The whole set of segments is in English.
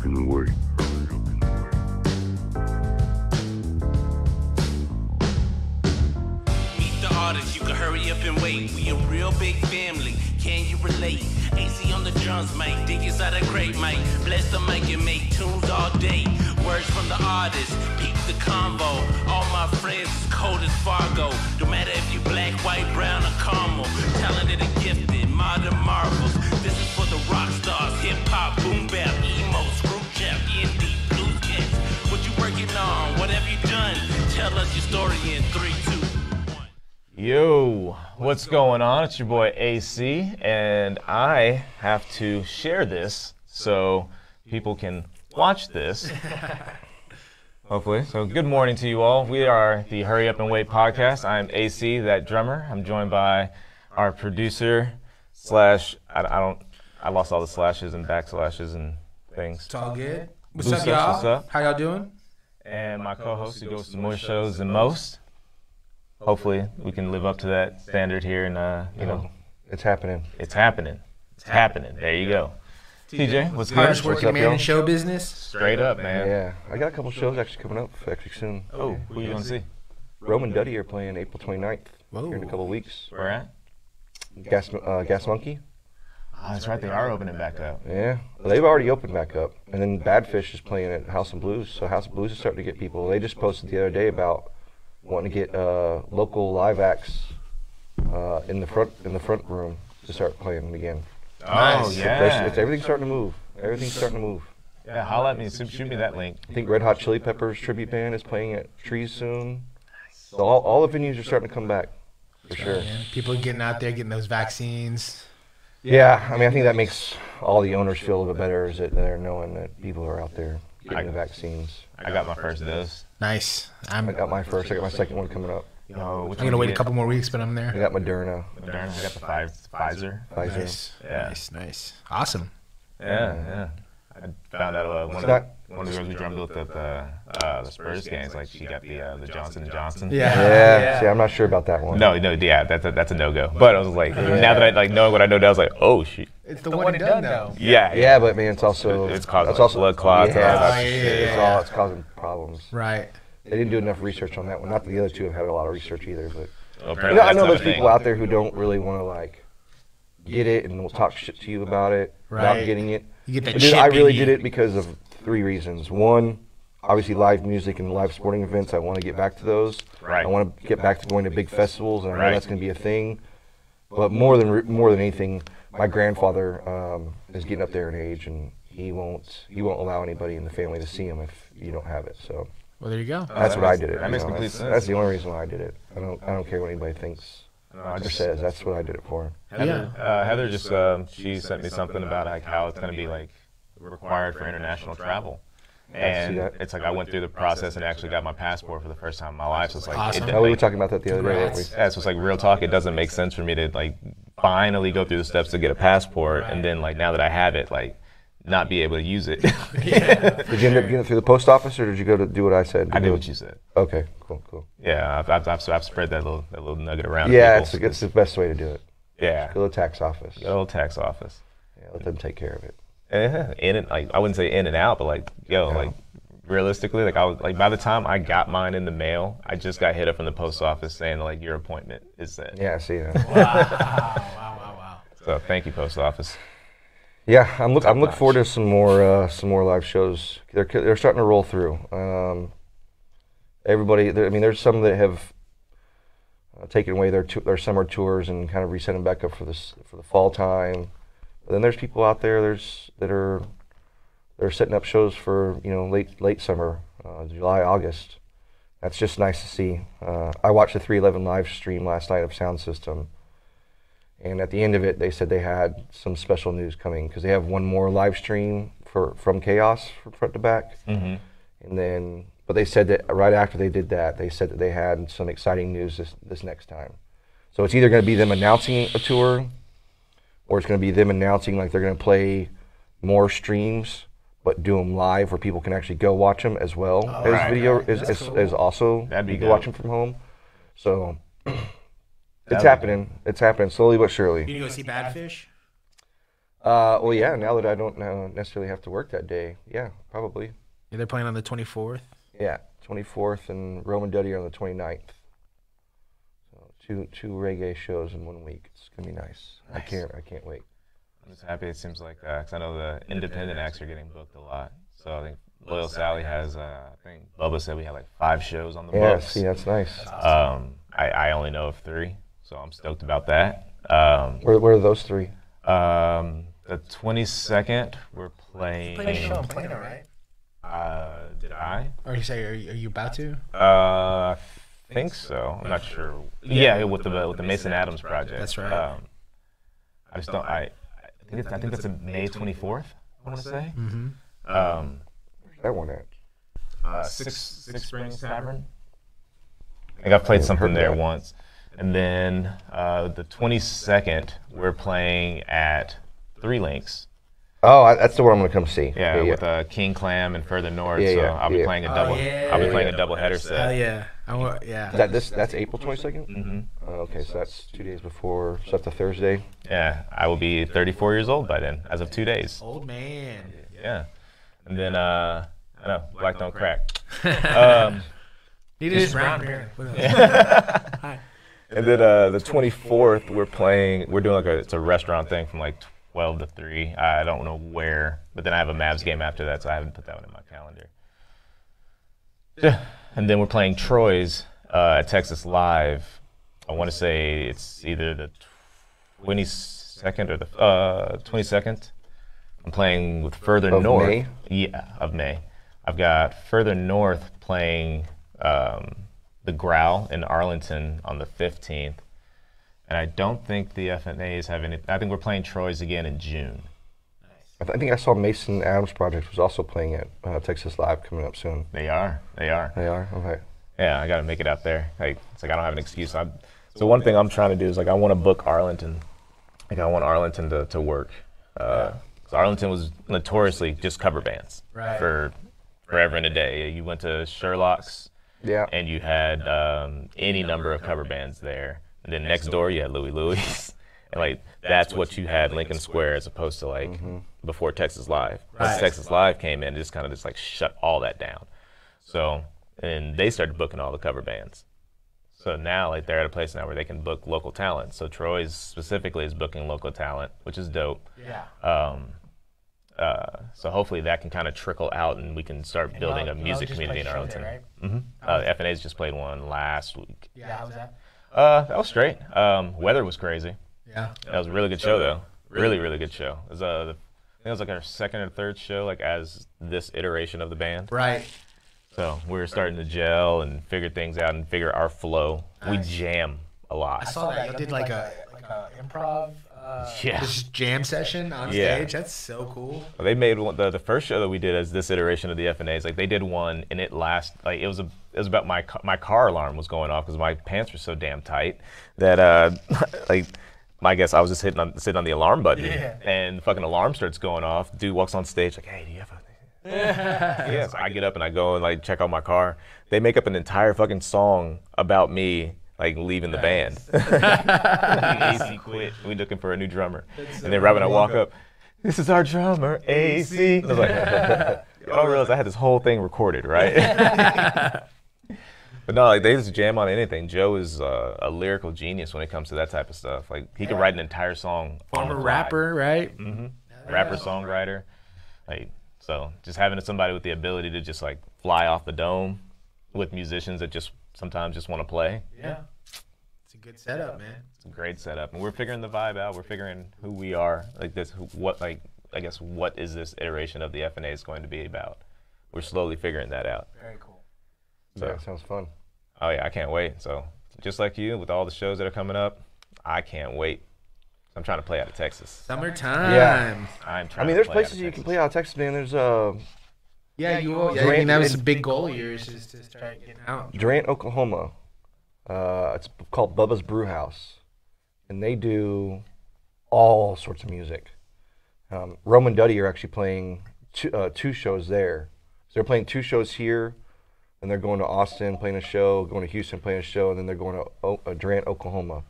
Up and Wait. Meet the artist, you can hurry up and wait. We a real big family, can you relate? AC on the drums, Mike, dig inside a crate, Mike. Bless the mic and make tunes all day. Words from the artist, peep the combo. All my friends is cold as Fargo. Don't matter if you black, white, brown, or caramel. Talented and gifted, modern marvels. This is for the rock stars, hip-hop, boom bap, emo, screw chap, indie, blues cats. What you working on? What have you done? Tell us your story in 3, 2, 1. Yo, what's going on? It's your boy AC, and I have to share this so people can watch this, hopefully. So good morning to you all. We are the Hurry Up and Wait podcast. I'm AC, that drummer. I'm joined by our producer slash, I lost all the slashes and backslashes and things. It's all good. What's up, y'all? What's up? How y'all doing? And my co-host who goes to more shows than most. Hopefully we can live up to that standard here and, you know. It's happening. It's happening. It's happening. There you go. TJ, what's good? Hardest working man in show business. Straight up, man. Yeah, I got a couple shows actually coming up soon. Oh, who you gonna see? Roman Duddy are playing April 29th. Whoa. Here in a couple of weeks. Where at? Gas Monkey. Oh, that's right. They are opening back up. Yeah, they've already opened back up. And then Badfish is playing at House of Blues. So House of Blues is starting to get people. They just posted the other day about wanting to get local live acts in the front room to start playing again. Oh, nice. Yeah. It's everything's starting to move. Everything's starting to move. Yeah, holla at me. Shoot me that link. I think Red Hot Chili Peppers tribute band is playing at Trees soon. Nice. So all the venues are starting to come back, for sure. Yeah, people are getting out there, getting those vaccines. Yeah, I mean, I think that makes all the owners feel a little bit better, is that they're knowing that people are out there getting the vaccines. I got my first dose. Nice. I got my first. I got my second one coming up. I'm going to wait a couple more weeks, but I'm there. I got Moderna. I got the Pfizer. Nice. Yeah. Nice. Awesome. Yeah. I found out one of the girls we drummed with at the Spurs games, like she got the Johnson and Johnson. Yeah. See, I'm not sure about that one. No, yeah, that's a no-go. But I was like, now that I knowing what I know now, I was like, oh, shit. It's the one and done now. Yeah. Yeah, but man, it's also... It's causing blood clots. Yeah. It's causing problems. Right. They didn't do enough research on that one. Not that the other two have had a lot of research either, but I know there's people out there who don't really want to like get it and will talk shit to you about it, not getting it. You get that. I really did it because of 3 reasons. One, obviously live music and live sporting events. I want to get back to those. Right. I want to get back to going to big festivals, and I know that's going to be a thing. But more than anything, my grandfather is getting up there in age, and he won't allow anybody in the family to see him if you don't have it. So. Well, there you go. That's what I did it. That makes complete sense. That's the only reason why I did it. I don't care what anybody thinks. I just says that's what I did it for. Heather, yeah. Heather just she sent me something about like how it's going to be like required for international travel, and it's like I went through the process and actually got my passport for the first time in my life. So it's like awesome. We were talking about that the other day. Yeah, so it's like real talk. It doesn't make sense for me to like finally go through the steps to get a passport, and then like now that I have it, like. Not be able to use it. Yeah. Did you end up getting it through the post office, or did you go to do what I said? I did what you said. Okay, cool. Yeah, I've spread that little nugget around. Yeah, it's the best way to do it. Yeah. Just go to the tax office. Go to the tax office. Yeah, let them take care of it. Yeah, I wouldn't say in and out, but like, like realistically, like I was like by the time I got mine in the mail, I just got hit up from the post office saying like your appointment is set. Yeah, I see that. Wow. So thank you, post office. Yeah, I'm looking forward to some more live shows. They're starting to roll through. Everybody, there's some that have taken away their summer tours and kind of reset them back up for the fall time. But then there's people out there that are setting up shows for late summer, July, August. That's just nice to see. I watched the 311 live stream last night of Sound System. And at the end of it, they said they had some special news coming because they have one more live stream from Chaos from front to back. Mm-hmm. And then, but they said that right after they did that, they said that they had some exciting news this next time. So it's either going to be them announcing a tour, or it's going to be them announcing like they're going to play more streams, but do them live where people can actually go watch them as well video as also watch them from home. So. It's happening. Slowly but surely. You gonna go see Badfish? Well, yeah, now that I don't necessarily have to work that day, yeah, probably. Yeah, they're playing on the 24th? Yeah, 24th, and Roman Duddy on the 29th. So two reggae shows in 1 week. It's going to be nice. I can't wait. I'm just happy it seems like, because I know the independent acts are getting booked a lot. So I think Loyal Sally has, I think Bubba said we had like 5 shows on the books. Yeah, see, that's nice. I only know of 3, so I'm stoked about that. Where are those 3? The 22nd, we're playing. Plano, right? Did I? Or you say, are you about to? I think so. I'm not sure. Yeah, with the Mason Adams project. That's right. I just don't. I think that's a May 24th. I want to say. Mm-hmm. Where's that one at? Six Springs Tavern. I think I've played something there once. And then the 22nd, we're playing at 3 Links. Oh, that's the one I'm gonna come see. Yeah, yeah, with King Clam and Further North. Yeah, so yeah, I'll be playing a double. I'll be playing a double header set. Oh yeah, yeah. That's April 22nd. Mm-hmm. Okay, so that's 2 days before. So that's a Thursday. Yeah, I will be 34 years old by then, as of 2 days. Old man. Yeah, and then I know Black Don't Crack. Need this round here. Hi. And then the 24th, we're doing like it's a restaurant thing from like 12 to 3. I don't know where, but then I have a Mavs game after that, so I haven't put that one in my calendar. Yeah. And then we're playing Troy's at Texas Live. I want to say it's either the 22nd or the 22nd. I'm playing with Further North. May? Yeah, of May. I've got Further North playing... The Growl in Arlington on the 15th, and I don't think the FNAs have any. I think we're playing Troy's again in June. Nice. I think I saw Mason Adams Project was also playing at Texas Live coming up soon. They are. Okay. Yeah, I got to make it out there. Like, it's like I don't have an excuse. So one thing I'm trying to do is like I want to book Arlington. Like I want Arlington to work. Because Arlington was notoriously just cover bands for forever and a day. You went to Sherlock's. Yeah, and you had any number of cover bands there. And then next door you had Louie Louie's, and like that's what you had Lincoln Square, as opposed to like before Texas Live. Once Texas Live came in, it just kind of like shut all that down. So and they started booking all the cover bands. So now like they're at a place now where they can book local talent. So Troy's specifically is booking local talent, which is dope. Yeah. So hopefully that can kind of trickle out, and we can start building a music community in Arlington. Right? FNA's just played one last week. Yeah, how was that? That was great. Weather was crazy. Yeah, that was a really good show though. Really good show. It was I think it was like our second or third show, like as this iteration of the band. Right. So we were starting to gel and figure things out and figure our flow. Nice. We jam a lot. I saw that. You did like a improv. This jam session on stage. That's so cool. Well, they made one, the first show that we did as this iteration of the FNAs. Like they did one, and it it was about my car alarm was going off because my pants were so damn tight that like my guess I was just sitting on the alarm button, and the fucking alarm starts going off. Dude walks on stage like, hey, do you have a so I get up and I go and like check out my car. They make up an entire fucking song about me. Like leaving the band. AC quit. We're looking for a new drummer. And then right when I walk up, this is our drummer, AC. I was like, y'all realize I had this whole thing recorded, right? But no, like they just jam on anything. Joe is a lyrical genius when it comes to that type of stuff. Like he could write an entire song. Former rapper, right? Mm-hmm. Rapper, songwriter. Like so, just having somebody with the ability to just like fly off the dome with musicians that just sometimes just want to play. Yeah. It's a good setup, man. It's a great setup. And we're figuring the vibe out. We're figuring who we are. Like this, I guess, what is this iteration of the FNA is going to be about? We're slowly figuring that out. Very cool. So, yeah, sounds fun. Oh, yeah, I can't wait. So just like you, with all the shows that are coming up, I can't wait. I'm trying to play out of Texas. Summertime. Yeah. I mean, there's places you can play out of Texas, man. There's... Yeah, Durant, I mean, that was a big goal of yours, is to start getting out. Durant, Oklahoma. It's called Bubba's Brew House, and they do all sorts of music. Roman Duddy are actually playing two shows there. So they're playing 2 shows here, and they're going to Austin, playing a show, going to Houston, playing a show, and then they're going to Durant, Oklahoma,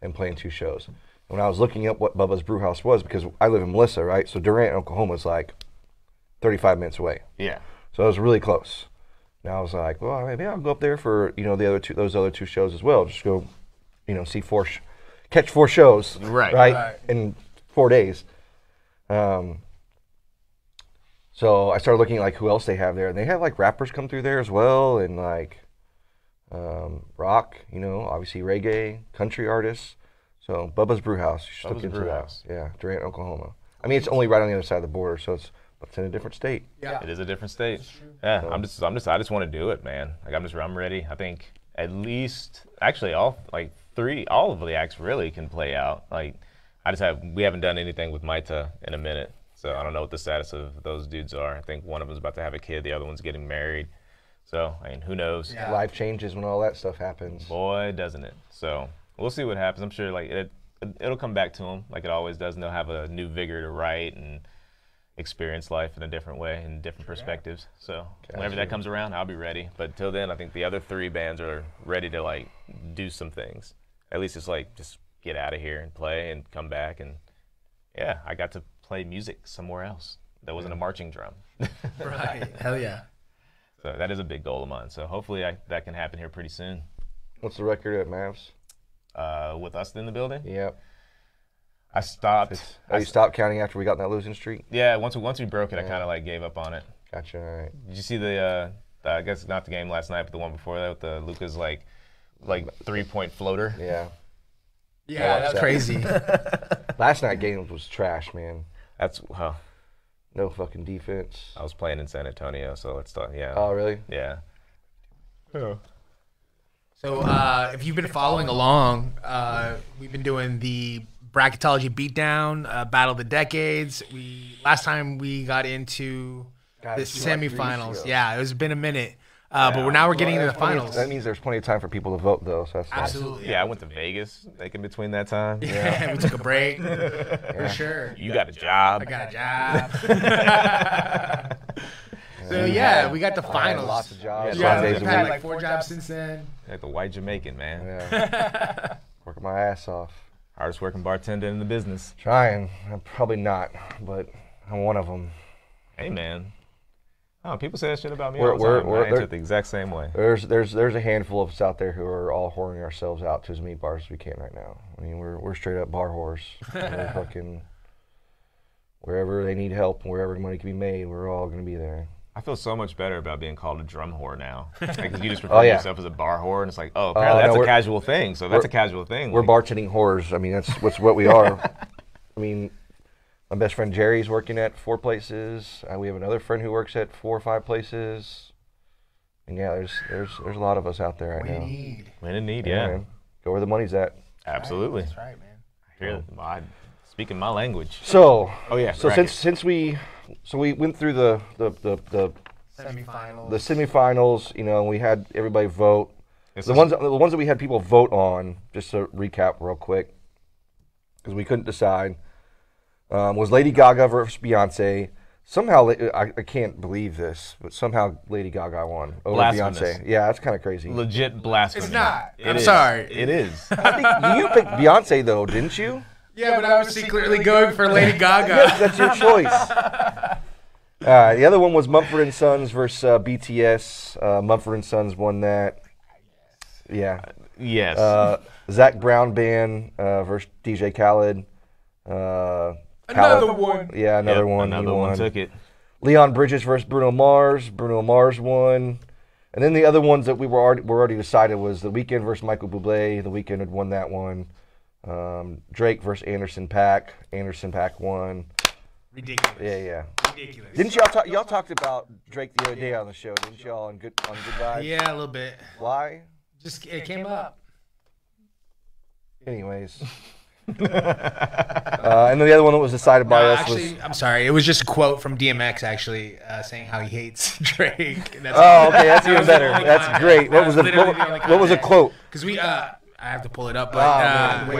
and playing 2 shows. when I was looking up what Bubba's Brew House was, because I live in Melissa, right? So Durant, Oklahoma is like 35 minutes away. Yeah. So I was really close. And I was like, well, maybe I'll go up there for, you know, the other two, those other two shows as well. Just go, you know, see catch four shows. Right. Right. In 4 days. So I started looking at like who else they have there. And they have like rappers come through there as well, and like rock, you know, obviously reggae, country artists. So Bubba's Brew House, you should look into that. Yeah, Durant, Oklahoma. I mean, it's only right on the other side of the border, so it's in a different state. Yeah, it is a different state. Yeah, so. I just want to do it, man. Like I'm ready. I think at least actually all of the acts really can play out. Like we haven't done anything with Maita in a minute. So I don't know what the status of those dudes are. I think one of them's about to have a kid, the other one's getting married. So, I mean, who knows? Yeah. Life changes when all that stuff happens. Boy, doesn't it. So, we'll see what happens. I'm sure like it'll come back to them like it always does, and they'll have a new vigor to write and experience life in a different way and different perspectives. So, whenever that comes around, I'll be ready. But till then, I think the other three bands are ready to like do some things. At least it's like just get out of here and play and come back, and yeah, I got to play music somewhere else that wasn't a marching drum. Right. Hell yeah. So that is a big goal of mine. So hopefully that can happen here pretty soon. What's the record at Mavs? With us in the building? Yep. I stopped. You stopped counting after we got in that losing streak? Yeah. Once we broke it, I kind of like gave up on it. Gotcha. All right. Did you see the I guess not the game last night, but the one before that with the Luka's like 3-point floater? Yeah. Yeah, that's crazy. Last night game was trash, man. That's wow. No fucking defense. I was playing in San Antonio, so let's talk. Yeah. Oh, really? Yeah. Oh. So, if you've been following along, we've been doing the bracketology beatdown, Battle of the Decades. Last time we got into the semifinals. Yeah, it's been a minute. But now we're getting into the finals. That means there's plenty of time for people to vote, though. So that's absolutely. Nice. Yeah, I went to Vegas like in between that time. Yeah, we took a break. For sure. You got a job. I got a job. So yeah, we got the finals. Lots of jobs. Yeah, we've had like 4 jobs since then. Like the white Jamaican man. Yeah. Working my ass off. Hardest working bartender in the business. Trying. I'm probably not, but I'm one of them. Hey man. Oh, people say that shit about me all the time. I answer it the exact same way. There's a handful of us out there who are all whoring ourselves out to as many bars as we can right now. I mean, we're straight up bar whores. We're fucking wherever they need help and wherever money can be made, we're all gonna be there. I feel so much better about being called a drum whore now. Like, you just refer to yourself as a bar whore, and it's like, oh, apparently that's a casual thing. So that's a casual thing. We're bartending whores. I mean, that's what we are. I mean. My best friend Jerry's working at 4 places. We have another friend who works at 4 or 5 places. And yeah, there's a lot of us out there right now. We need, yeah. Go where the money's at. Absolutely. That's right, man. I hear speaking my language. So, since we went through the semifinals. The semifinals, you know, we had everybody vote. The ones that we had people vote on, just to recap real quick, because we couldn't decide. Was Lady Gaga versus Beyonce. Somehow, I can't believe this, but somehow Lady Gaga won over Beyonce. Yeah, that's kind of crazy. Legit blasphemy. It's not. I'm sorry. It is. You picked Beyonce, though, didn't you? Yeah, but I was secretly going for Lady Gaga. Yes, that's your choice. The other one was Mumford & Sons versus BTS. Mumford & Sons won that. Yeah. Yes. Zac Brown Band versus DJ Khaled. Another one. Yeah, another one. Another one took it. Leon Bridges versus Bruno Mars. Bruno Mars won. And then the other ones that were already decided was The Weeknd versus Michael Bublé. The Weeknd had won that one. Drake versus Anderson .Paak. Anderson .Paak won. Ridiculous. Yeah. Ridiculous. Didn't y'all talk? Y'all talked about Drake the other day on the show, didn't y'all? On Good Vibes. Yeah, a little bit. Why? Just it came up. Anyways. And then the other one that was decided by us was... I'm sorry, it was just a quote from DMX, actually, saying how he hates Drake. And that's okay, that's even better. That's great. What was a quote? Because we... I have to pull it up, but... we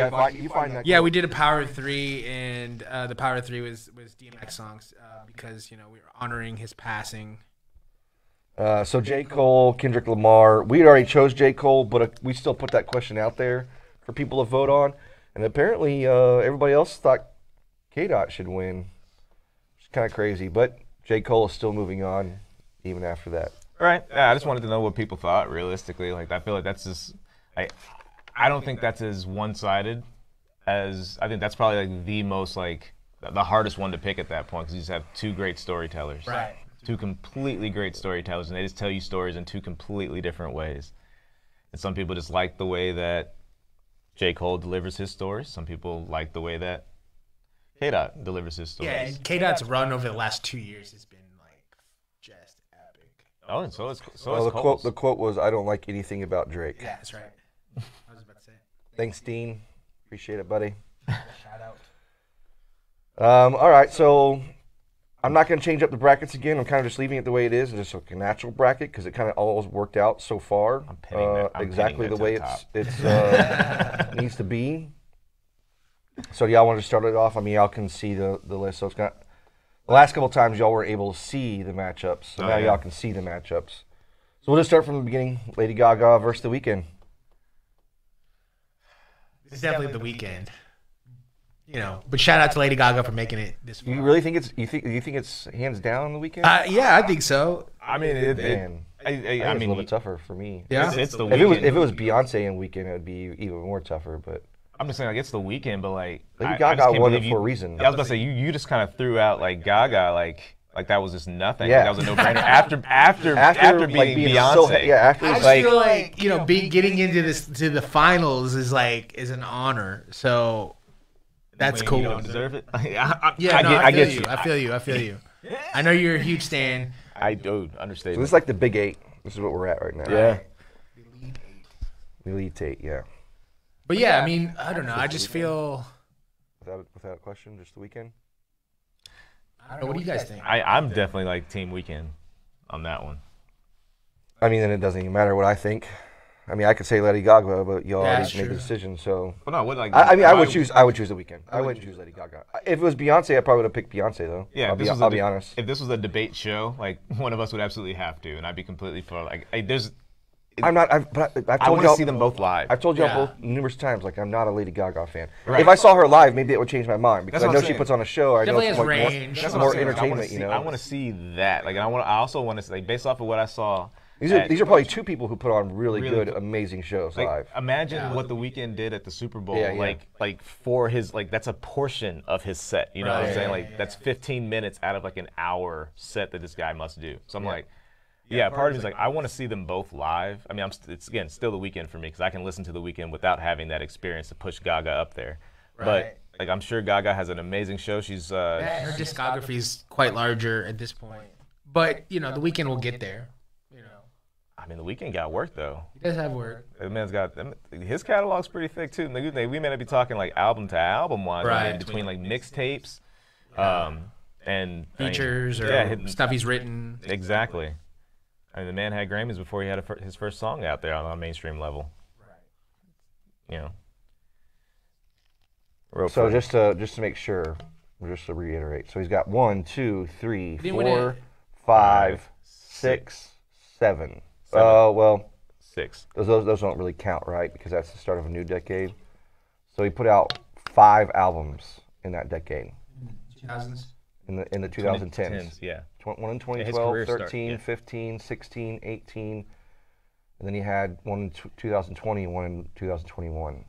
did a Power 3, and the Power 3 was DMX songs, because, you know, we were honoring his passing. So J. Cole, Kendrick Lamar. We already chose J. Cole, but we still put that question out there for people to vote on. And apparently everybody else thought K-Dot should win. It's kind of crazy, but J. Cole is still moving on even after that. All right. Yeah, I just wanted to know what people thought realistically. Like, I feel like that's just I don't think that's as one-sided as I think that's probably like the most like the hardest one to pick at that point, because you just have two great storytellers. Right. Two completely great storytellers, and they just tell you stories in two completely different ways. And some people just like the way that J. Cole delivers his stories. Some people like the way that K-Dot delivers his stories. Yeah, and K-Dot's run over the last 2 years has been like just epic. Oh, and so is the quote was, "I don't like anything about Drake." Yeah, that's right. I was about to say. Thanks, Dean. Appreciate it, buddy. Shout out. All right, so I'm not going to change up the brackets again. I'm kind of just leaving it the way it is, and just like a natural bracket, because it kind of always worked out so far. I'm pinning it. Exactly the way it's needs to be. So y'all want to start it off? I mean, y'all can see the list. So it's got the last couple times y'all were able to see the matchups. So now y'all can see the matchups. So we'll just start from the beginning. Lady Gaga versus The Weeknd. It's definitely The Weeknd. You know, but shout out to Lady Gaga for making it this far. You really think it's you think it's hands down The Weeknd? Yeah, I think so. I mean, I mean, it's a little bit tougher for me. Yeah, it's The Weeknd. If it was Beyonce and Weeknd, it would be even more tougher. But I'm just saying, like, it's The Weeknd, but like Lady Gaga won it for a reason. Yeah, I was about to say you just kind of threw out like Gaga like that was just nothing. Yeah. That was a no-brainer. after being Beyonce, so, yeah. I just feel like getting into this to the finals is an honor. So. That's cool. You don't deserve it. I get you. I feel you. I know you're a huge stan. I do understand. So this is like the big eight. This is what we're at right now. Yeah. Right? The elite eight. Yeah. But yeah, I mean, I don't know. I just feel without question, just The Weeknd. I don't know. What do you guys think? I'm definitely like Team Weeknd on that one. I mean, then it doesn't even matter what I think. I mean, I could say Lady Gaga, but y'all already made the decision. So, well, no, like, I would choose The Weeknd. I wouldn't choose Lady Gaga. If it was Beyonce, I probably would have picked Beyonce though. Yeah, I'll be honest. If this was a debate show, like one of us would absolutely have to, and I'd be completely for like there's. I want to see them both live. I've told y'all both numerous times, like I'm not a Lady Gaga fan. Right. If I saw her live, maybe it would change my mind because I know she puts on a show. I definitely know it's more entertainment. You know, I want to see that. Like, and I also want to see, like, based off of what I saw. These are probably two people who put on really good, amazing shows live. Imagine what The Weeknd did at the Super Bowl, like for his that's a portion of his set. You know what I'm saying? That's 15 minutes out of like an hour set that this guy must do. So I'm part of me's like I want to see them both live. I mean, it's again still The Weeknd for me because I can listen to The Weeknd without having that experience to push Gaga up there. Right. But like I'm sure Gaga has an amazing show. She's her discography is quite larger at this point. But The Weeknd will get there. I mean, The Weeknd got work though. He does have work. The man's got his catalog's pretty thick too. We may not be talking like album to album wise, right? Between like mixtapes, and features or stuff he's written. Exactly. I mean, the man had Grammys before he had his first song out there on a mainstream level. Right. You know. So just to make sure, just to reiterate, so he's got 1, 2, 3, 4, 5, 6, 7. Oh, well, 6. Those don't really count, right? Because that's the start of a new decade. So he put out 5 albums in that decade. 2000s? In the 2010s. Yeah. One in 2012, 13, 15, 16, 18. And then he had one in 2020 and one in 2021.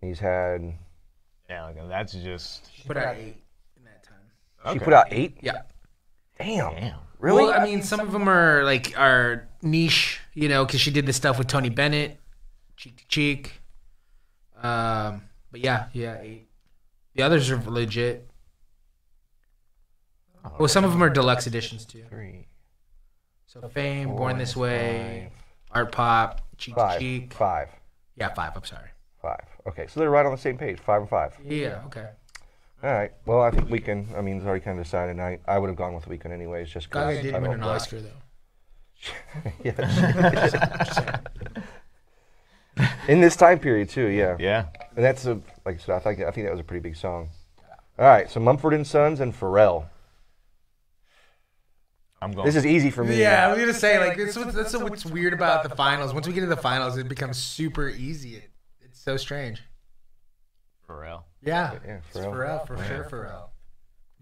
He's had... Yeah, that's just... She put out 8 in that time. Okay. She put out 8? Yeah. Damn. Really? Well, I mean, some of them are like are niche, because she did this stuff with Tony Bennett, Cheek to Cheek. But yeah, 8. The others are legit. Well, some of them are deluxe editions too. 3. So Fame, Born This Way, Art Pop, Cheek to Cheek. 5. Yeah, 5. I'm sorry. 5. Okay, so they're right on the same page. 5 and 5. Yeah. Okay. All right. Well, I think Weeknd. I mean, it's already kind of decided. I would have gone with Weeknd anyways, just because. Gaga didn't win an Oscar though. Yeah. In this time period too. Yeah. Yeah. And that's like I said. I think that was a pretty big song. All right. So Mumford & Sons and Pharrell. I'm going. This is easy for me. Yeah, I was gonna say like that's what's weird about the finals. Once we get to the finals, it becomes super easy. It's so strange. Pharrell. Yeah. Yeah, Pharrell. For sure, Pharrell.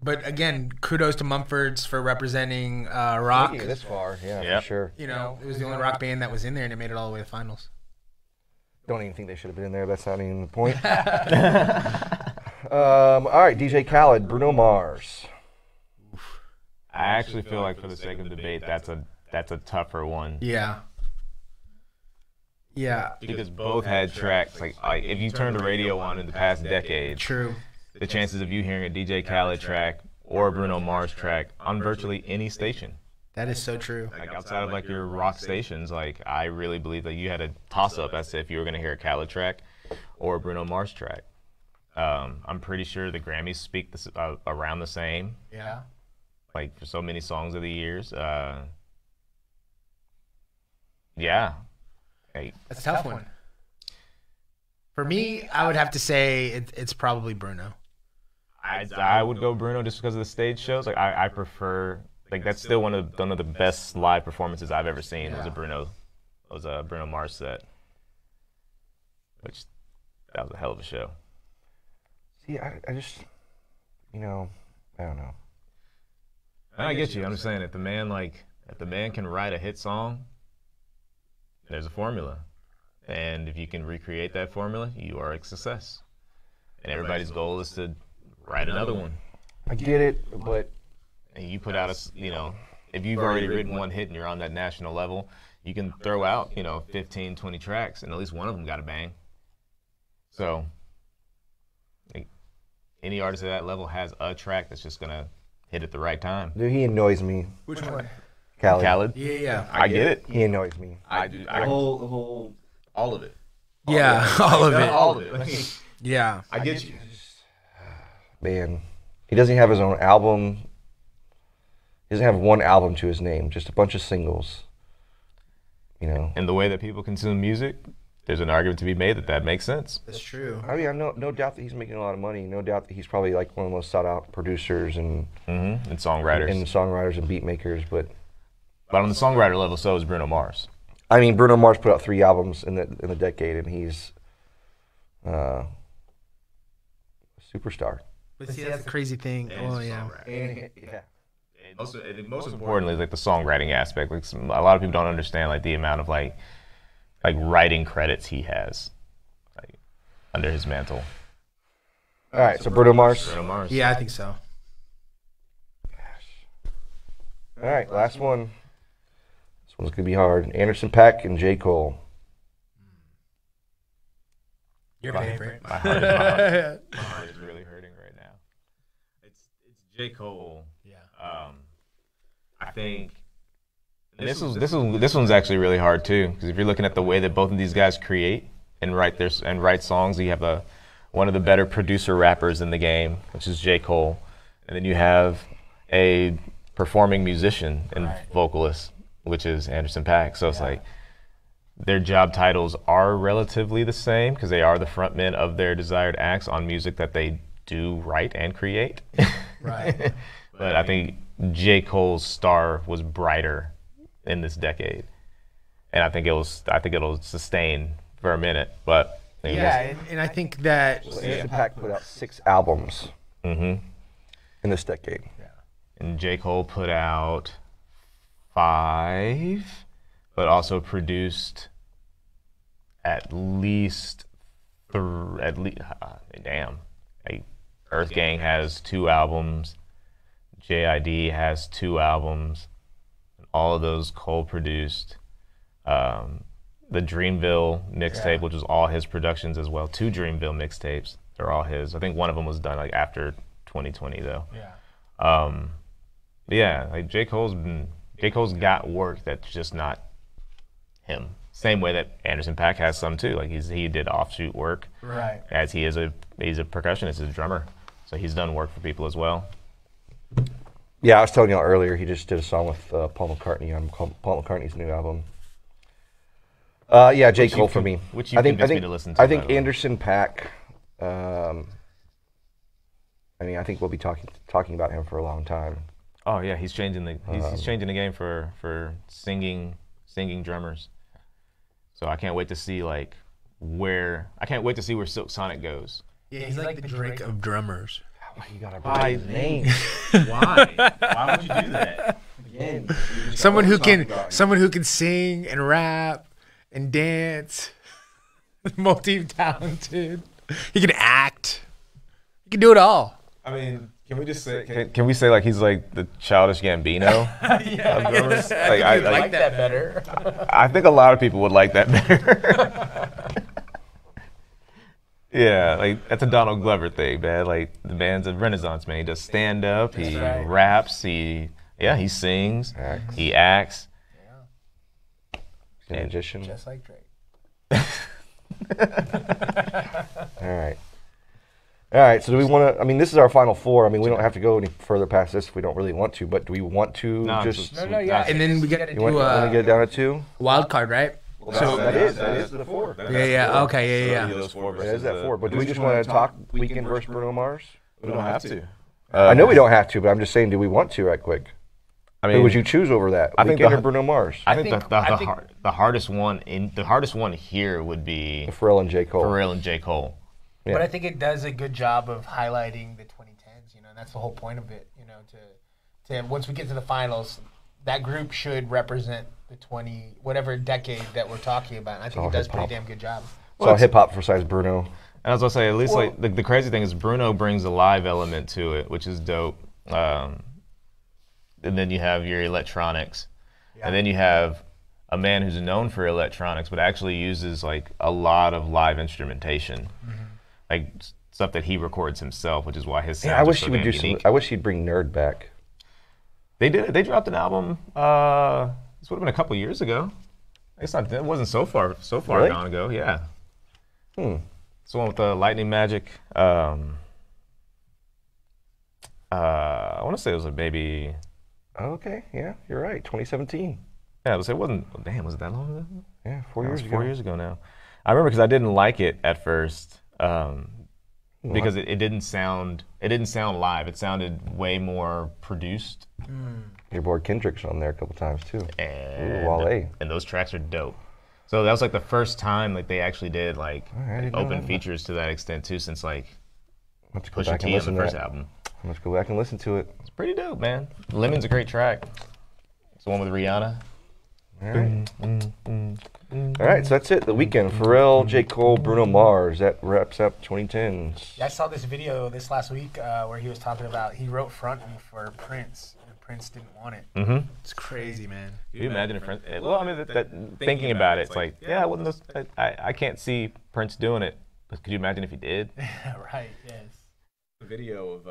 But again, kudos to Mumfords for representing rock. Making it this far, yeah, yep. For sure. You know, it was the only rock band that was in there, and it made it all the way to the finals. Don't even think they should have been in there. That's not even the point. All right, DJ Khaled, Bruno Mars. I actually feel like for the sake of debate, that's a tougher one. Yeah. Yeah. Because both had tracks. Like if you turned the radio on in the past decade, true, the chances of you hearing a DJ Khaled track or a Bruno Mars track on virtually any station. That is so true. Like outside of like your rock stations, like I really believe that you had a toss-up as to if you were going to hear a Khaled track or a Bruno Mars track. I'm pretty sure the Grammys speak this, around the same. Yeah. Like for so many songs of the years. Yeah. Hey. That's a tough one. For me, I would have to say it's probably Bruno. I would go Bruno just because of the stage shows. Like I prefer. Like that's still one of the best live performances I've ever seen. Yeah. Was a Bruno Mars set, which that was a hell of a show. See, I just, you know, I don't know. I get you. I'm just saying, if the man can write a hit song, there's a formula, and if you can recreate that formula, you are a success. And everybody's goal is to write another one. I get it, but. And you put out a, you know, if you've already written one hit and you're on that national level, you can throw out, you know, 15, 20 tracks, and at least one of them got a bang. So, like, any artist at that level has a track that's just gonna hit at the right time. Dude, he annoys me. Which one? Khaled. Yeah, yeah. I get it. He annoys me. I do. The whole, all of it. Yeah, all of it. All of it. Yeah. I get you. Man, he doesn't have his own album. He doesn't have one album to his name, just a bunch of singles, you know. And the way that people consume music, there's an argument to be made that makes sense. That's true. I mean, I no doubt that he's making a lot of money. No doubt that he's probably like one of the most sought-out producers and songwriters. And songwriters and beat makers, but on the songwriter level, so is Bruno Mars. I mean, Bruno Mars put out 3 albums in the decade, and he's a superstar. But see, that's the crazy thing. Oh yeah. Yeah. Most importantly is like the songwriting aspect. Like a lot of people don't understand like the amount of like writing credits he has like under his mantle. All right, so Bruno Mars. Yeah, I think so. Gosh. All right, last one. This one's gonna be hard. Anderson .Paak and J. Cole. Your favorite. My heart is really hurting right now. It's J. Cole. I think this one's actually really hard too, because if you're looking at the way that both of these guys create and write songs, you have one of the better producer rappers in the game, which is J. Cole, and then you have a performing musician and vocalist, which is Anderson .Paak. So it's like their job titles are relatively the same because they are the front men of their desired acts on music that they do write and create. Right. But I think J. Cole's star was brighter in this decade, and I think it'll sustain for a minute. But yeah, just, and I think that Anderson .Paak put out 6 albums in this decade, and J. Cole put out 5, but also produced at least 3. Damn, like Earth Gang has 2 albums. JID has 2 albums, and all of those Cole produced. The Dreamville mixtape, which was all his productions as well. 2 Dreamville mixtapes, they're all his. I think one of them was done like after 2020 though. Yeah. Like J. Cole's got work that's just not him. Same way that Anderson .Paak has some too. Like he did offshoot work. Right. As he's a percussionist, he's a drummer, so he's done work for people as well. Yeah, I was telling y'all earlier, he just did a song with Paul McCartney on Paul McCartney's new album. Yeah, J. Cole for me. Which you convinced me to listen to. I think Anderson .Paak, I mean, I think we'll be talking about him for a long time. Oh yeah, he's changing the he's changing the game for singing drummers. So I can't wait to see where Silk Sonic goes. Yeah, he's like the Drake of drummers. Why you gotta buy his name? Why? Why would you do that? Again, someone who can sing and rap and dance, multi-talented. He can act. He can do it all. I mean, can we just say? Can we say like he's like the Childish Gambino? Yeah, I like that better. I think a lot of people would like that better. Yeah, like that's a Donald Glover thing, man. Like the man's a renaissance man. He does stand up, he raps, he sings, he acts. Yeah. He's a magician. Just like Drake. All right, so do we want to, I mean, this is our final four. I mean, we don't have to go any further past this if we don't really want to, but do we want to yeah. And then we got to do want to get it down to two? Wild card, right? Well, so that is the four. Yeah. Okay. Yeah. Those four that is that four. But do we just want to talk Weekend versus Bruno Mars? We don't have to. I know we don't have to, but I'm just saying, do we want to? Right quick. I mean, who would you choose over that? I Weekend think the, or Bruno Mars. I think the hardest one here would be Pharrell and J. Cole. Yeah. But I think it does a good job of highlighting the 2010s. You know, and that's the whole point of it. You know, to once we get to the finals, that group should represent the 20, whatever decade that we're talking about. And I think it does a pretty damn good job. Well, it's all hip-hop for size Bruno. And I was going to say, at least like the crazy thing is Bruno brings a live element to it, which is dope. And then you have your electronics. Yeah. And then you have a man who's known for electronics but actually uses like a lot of live instrumentation. Mm-hmm. Like stuff that he records himself, which is why his sound is so I wish he'd bring Nerd back. They did it. They dropped an album. This would have been a couple years ago. It wasn't so far really? Gone ago. Yeah. Hmm. It's the one with the lightning magic. I want to say it was maybe. Okay. Yeah, you're right. 2017. Yeah, it wasn't. Oh, damn, was it that long ago? Yeah, four years ago now. I remember because I didn't like it at first because it didn't sound live. It sounded way more produced. Mm. Your boy Kendrick's on there a couple times too. And, Wale. And those tracks are dope. So that was like the first time like they actually did like open features to that extent too, since like Pusha T on the first album. Let's go back and listen to it. It's pretty dope, man. Lemon's a great track. It's the one with Rihanna. All right. All right, so that's it. The Weekend, Pharrell, J. Cole, Bruno Mars. That wraps up 2010s. I saw this video this last week where he was talking about he wrote Frontin' for Prince, and Prince didn't want it. Mm-hmm. It's crazy, man. Can you imagine if Prince? Well, I mean, thinking about it, it's like, yeah, I can't see Prince doing it, but could you imagine if he did? Right. Yes. The video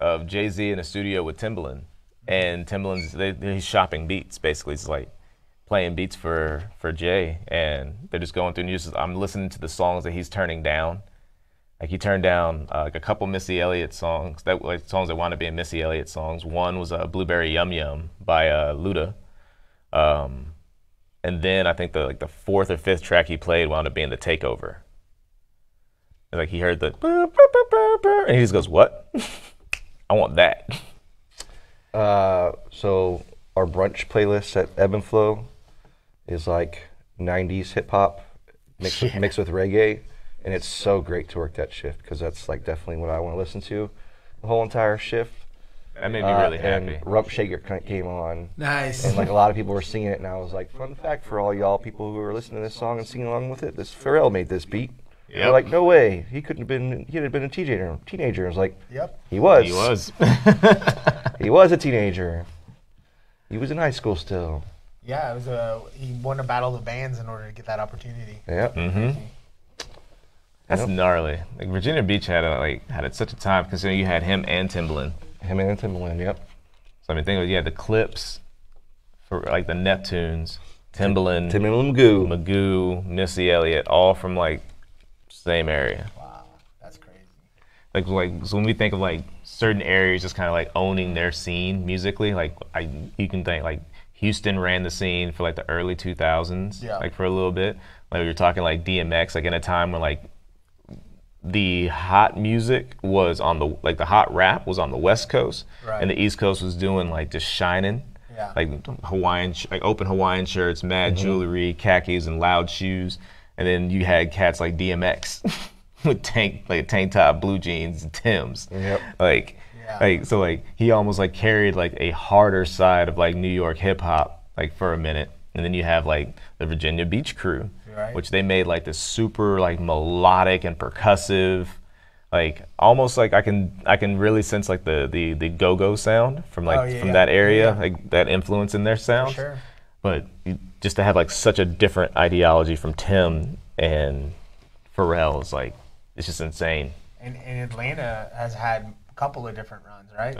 of Jay-Z in a studio with Timbaland. And Timbaland's, he's shopping beats, basically. It's like playing beats for Jay. And they're just going through news. I'm listening to the songs that he's turning down. Like he turned down like a couple Missy Elliott songs, songs that wound up being Missy Elliott songs. One was Blueberry Yum Yum by Luda. And then I think the fourth or fifth track he played wound up being The Takeover. And, like he heard the, and he just goes, what? I want that. So our brunch playlist at Ebb and Flow is like 90s hip hop mixed with reggae, and it's so great to work that shift because that's like definitely what I want to listen to the whole entire shift. That made me really happy. And Rump Shaker came on. Nice. And like a lot of people were singing it, and I was like, fun fact for all y'all people who were listening to this song and singing along with it, this Pharrell made this beat. Yep. They're like, no way, he'd have been a teenager. I was like, yep, he was. He was a teenager. He was in high school still. Yeah, it was he won a battle of bands in order to get that opportunity. Yep. Mm-hmm. That's gnarly. Like Virginia Beach had such a time considering you had him and Timbaland. Yep. So I mean, think of you had the Clips, for like the Neptunes, Timbaland, Magoo, Missy Elliott, all from like same area. Wow, that's crazy. So when we think of like certain areas just kind of like owning their scene musically, like you can think like Houston ran the scene for like the early 2000s, yeah, like for a little bit. Like we were talking like DMX, like in a time when like the hot music was on the, like the hot rap was on the West Coast, right, and the East Coast was doing like just shining, yeah, like open Hawaiian shirts, mad jewelry, khakis, and loud shoes. And then you had cats like DMX with tank top, blue jeans, and Timbs. Yep. So he almost like carried like a harder side of like New York hip hop like for a minute, and then you have like the Virginia Beach Crew, right, which they made like this super like melodic and percussive, like almost like I can really sense like the go-go sound from like that area, like that influence in their sound. Sure. But just to have like such a different ideology from Tim and Pharrell is like, it's just insane. And Atlanta has had couple of different runs, right?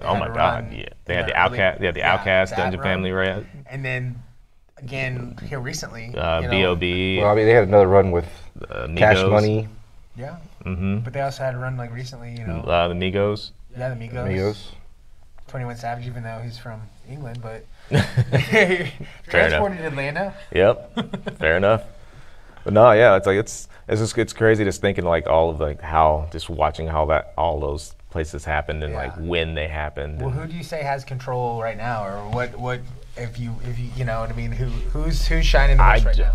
They had the Outcast, Dungeon Family Red. And then, again, here recently, B.O.B. Well, I mean, they had another run with Cash Money. Yeah. Mm-hmm. But they also had a run, like, recently, you know. The Migos. Yeah, the Migos. 21 Savage, even though he's from England, but transported to Atlanta. Yep. Fair enough. But no, yeah, it's like, it's just, it's crazy just thinking, like, all of, like, how, just watching how that, all those places happened and like when they happened. Well, who do you say has control right now, or what if you you know what I mean? Who's shining the most right now?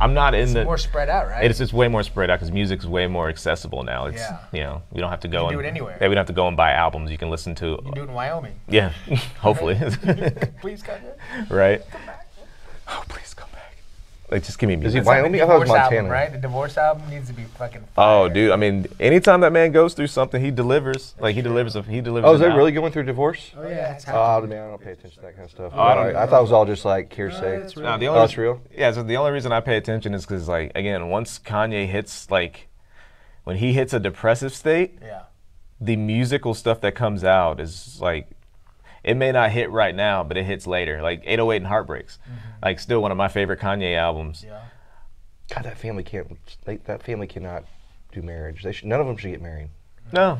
I'm not more spread out, right? It's way more spread out because music's way more accessible now. It's you know, we don't have to go and do it anywhere. Yeah, we don't have to go and buy albums. You can listen to. You can do it in Wyoming. Yeah, hopefully. Please come back. Right. Come back. Oh, please come back. Like, just give me music. Is it Wyoming? I thought it was Montana. Album, right? The divorce album needs to be fucking fire. Oh, dude. I mean, anytime that man goes through something, he delivers. Like, he delivers. Oh, is they really going through divorce? Oh, yeah. Oh, man, I don't pay attention to that kind of stuff. Oh, I thought it was all just, like, hearsay. That's real. Oh, it's real? Yeah, so the only reason I pay attention is because, like, again, once Kanye hits, like, when he hits a depressive state, the musical stuff that comes out is, like, it may not hit right now, but it hits later. Like 808 and Heartbreaks, like still one of my favorite Kanye albums. Yeah. God, that family can't. That family cannot do marriage. They should. None of them should get married. No.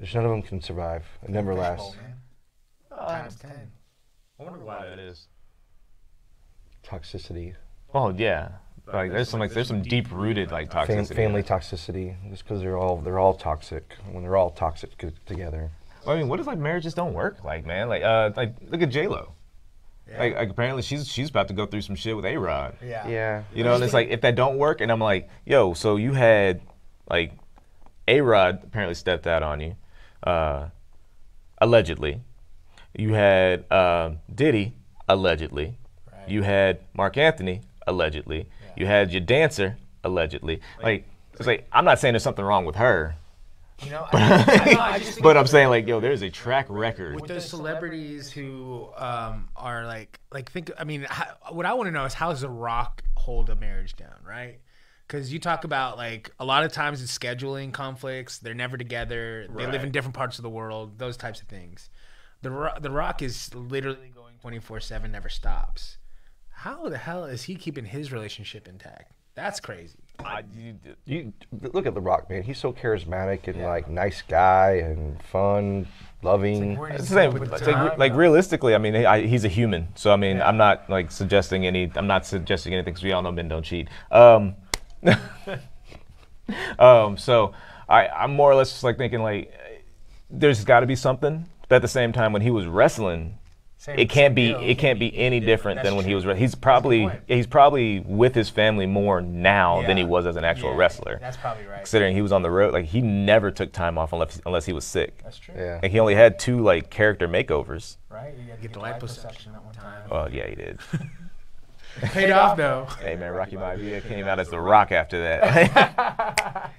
Just none of them can survive. It never lasts. Times 10. I wonder why that is. Toxicity. Oh yeah. Like there's some deep-rooted like toxicity. Family toxicity. Just because they're all toxic. When they're all toxic together. I mean, what if like marriages don't work? Like, man, like look at J-Lo. Yeah. Like apparently she's about to go through some shit with A-Rod. Yeah. Yeah. You know, and it's like if that don't work, and I'm like, yo, so you had like A-Rod apparently stepped out on you, allegedly. You had Diddy, allegedly. Right. You had Mark Anthony, allegedly. Yeah. You had your dancer, allegedly. Like it's like I'm not saying there's something wrong with her. You know, but I'm saying like, yo, there's a track record with those celebrities who are like think. I mean, what I want to know is how does The Rock hold a marriage down, right? Because you talk about like a lot of times it's scheduling conflicts. They're never together. Right. They live in different parts of the world. Those types of things. The Rock is literally going 24/7, never stops. How the hell is he keeping his relationship intact? That's crazy. You look at The Rock, man. He's so charismatic and like nice guy and fun, loving. Like realistically, I mean, he's a human. So I mean, I'm not like suggesting any. I'm not suggesting anything because we all know men don't cheat. So I'm more or less just like thinking like, there's got to be something. But at the same time, when he was wrestling. It can't be any different than when he was. He's probably with his family more now than he was as an actual wrestler. That's probably right. Considering he was on the road, like he never took time off unless he was sick. That's true. Yeah. Like he only had 2 like character makeovers. Right. You got to get the liposuction at one time. Well, yeah, he did. Paid off though. Hey man, Rocky Maivia came out as The Rock after that.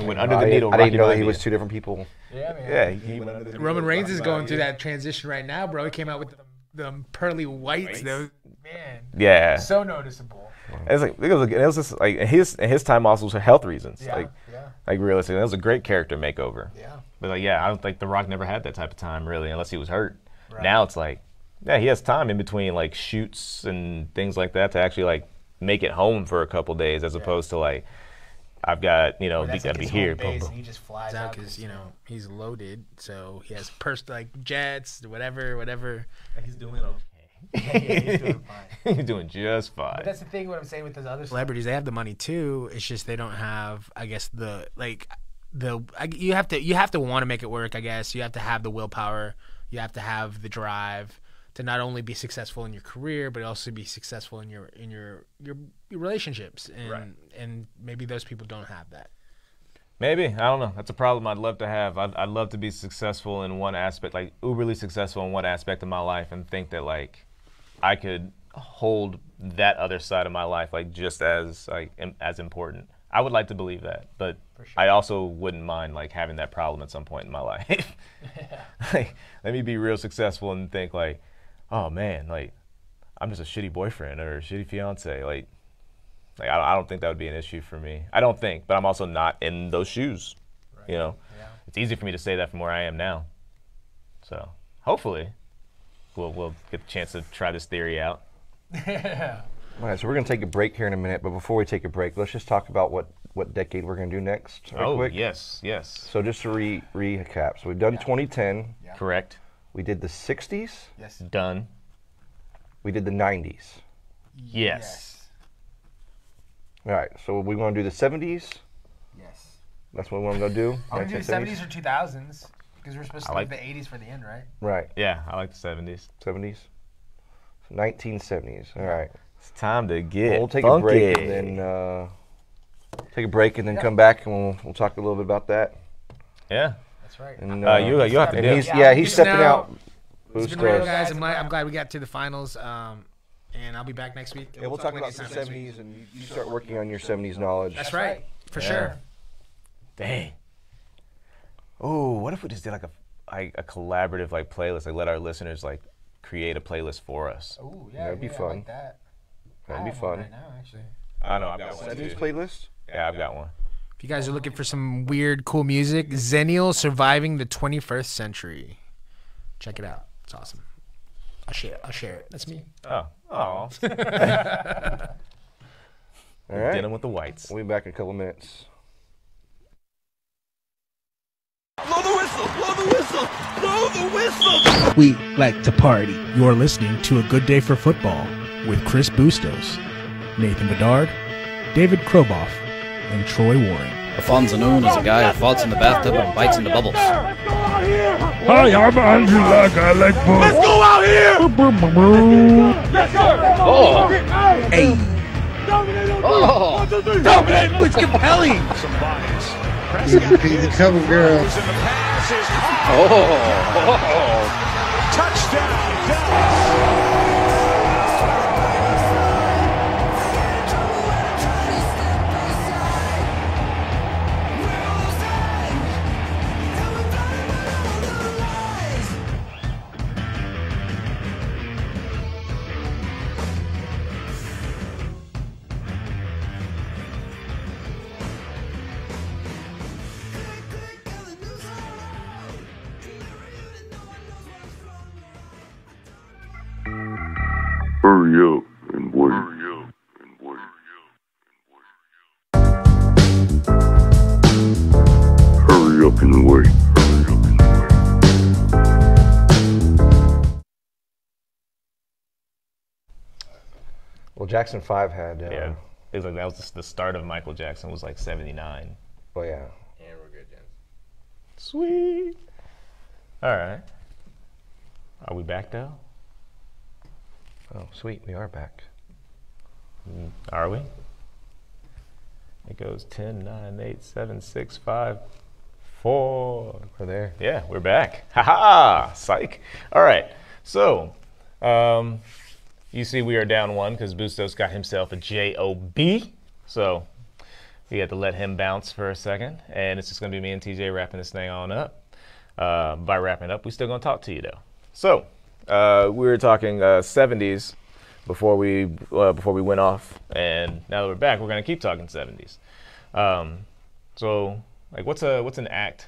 Went under the needle. I didn't know that he was 2 different people. Yeah, man. Yeah, he went under the Roman Reigns is going through that transition right now, bro. He came out with the pearly whites, though. Man. Yeah. So noticeable. It's like it was just like his time also was for health reasons. Yeah. Like realistically, that was a great character makeover. Yeah. But like, yeah, I don't think The Rock never had that type of time really, unless he was hurt. Right. Now it's like, yeah, he has time in between like shoots and things like that to actually like make it home for a couple days, as opposed to like. I've got, you know, he's got to be here. Boom, boom. He just flies out because, you know, he's loaded. So he has like jets, whatever. Like he's doing okay. Yeah, he's doing fine. He's doing just fine. But that's the thing, what I'm saying with those other celebrities. They have the money too. It's just they don't have, I guess, you have to want to make it work, I guess. You have to have the willpower. You have to have the drive to not only be successful in your career, but also be successful in your relationships, and maybe those people don't have that. Maybe. I don't know. That's a problem I'd love to have. I'd love to be successful in one aspect, like uberly successful in one aspect of my life, and think that like I could hold that other side of my life like just as like as important. I would like to believe that, but for sure. I also wouldn't mind like having that problem at some point in my life. Yeah. Like, let me be real successful and think like, oh man, like I'm just a shitty boyfriend or a shitty fiance. Like I don't think that would be an issue for me. I don't think, but I'm also not in those shoes. Right. You know, yeah. It's easy for me to say that from where I am now. So hopefully, we'll get the chance to try this theory out. Yeah. All right, so we're going to take a break here in a minute, but before we take a break, let's just talk about what decade we're going to do next real quick. Yes, yes. So just to recap, so we've done 2010. Yeah. Correct. We did the 60s. Yes. Done. We did the 90s. Yes. Yes. All right, so we want to do the 70s. Yes. That's what we want to go do. I'm going to do the 70s or 2000s, because we're supposed to leave the 80s for the end, right? Right. Yeah, I like the 70s. 70s. So 1970s. All right. It's time to get funky. We'll take a break and then come back and we'll talk a little bit about that. Yeah, that's right. And you have to do. He's stepping out. It's been real, guys. I'm glad we got to the finals. And I'll be back next week. Yeah, we'll talk about the 70s and you start working on your 70s knowledge. That's right, for sure. Dang. Oh, what if we just did like a collaborative like playlist? Like let our listeners like create a playlist for us. Oh yeah, that'd be fun. I like that. That'd be fun. Right now, actually. I know. I've got one. Seventies playlist? Yeah, I've got one. If you guys are looking for some weird, cool music, Xennial Surviving the 21st Century. Check it out. It's awesome. I'll share it. That's me. Oh. All right. Dinner with the Whites. We'll be back in a couple minutes. Blow the whistle! Blow the whistle! Blow the whistle! We like to party. You're listening to A Good Day for Football with Chris Bustos, Nathan Bedard, David Kroboff, and Troy Warren. Alfonso Noon is a guy who falls in the bathtub and bites into bubbles. Hi, I'm Andrew Luck. I like booze. Let's go out here! Yes, sir! Oh! Hey! Oh! Dominate! It's compelling! He's a couple girls. Oh! Touchdown, Dallas! Hurry up and wait. Hurry up and wait. Hurry up and wait. Hurry up and wait. Well, Jackson 5 had. Yeah, it was like that was the start of Michael Jackson. Was like 79. Oh yeah. Yeah, we're good then. Sweet. All right. Are we back though? Oh, sweet, we are back. Are we? It goes 10, 9, 8, 7, 6, 5, 4. We're there. Yeah, we're back. Ha-ha! Psych. All right. So, you see we are down one because Bustos got himself a J-O-B. So, we had to let him bounce for a second. And it's just going to be me and TJ wrapping this thing on up. By wrapping it up, we're still going to talk to you, though. So... we were talking 70s before we went off, and now that we're back, we're gonna keep talking 70s. So, like, what's an act,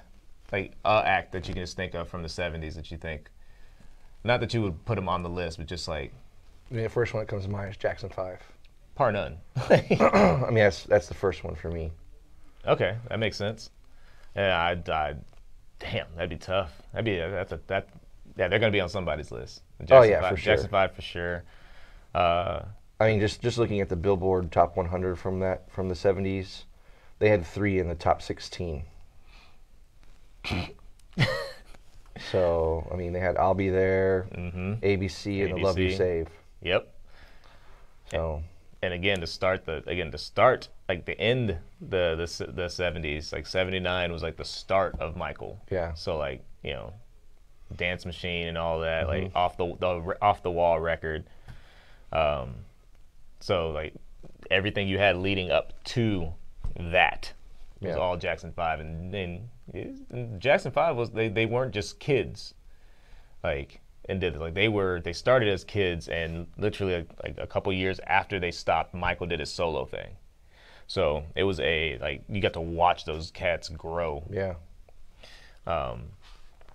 like a act that you can just think of from the 70s that you think, not that you would put them on the list, but just like. I mean, the first one that comes to mind is Jackson 5. Par none. I mean, that's the first one for me. Okay, that makes sense. Yeah, damn, that'd be tough. Yeah, they're gonna be on somebody's list. Jackson for sure. Jackson 5 for sure. I mean, just looking at the Billboard Top 100 from the 70s, they had 3 in the top 16. So I mean, they had "I'll Be There," ABC, and "The Love You Save." Yep. So And again, to end the 70s, like 79 was like the start of Michael. Yeah. So like, you know, Dance Machine and all that, mm-hmm. like off the wall record. So like everything you had leading up to that was all Jackson 5, and Jackson 5 was they weren't just kids, like. And did like they started as kids, and literally like a couple years after they stopped, Michael did his solo thing. So it was you got to watch those cats grow. Yeah.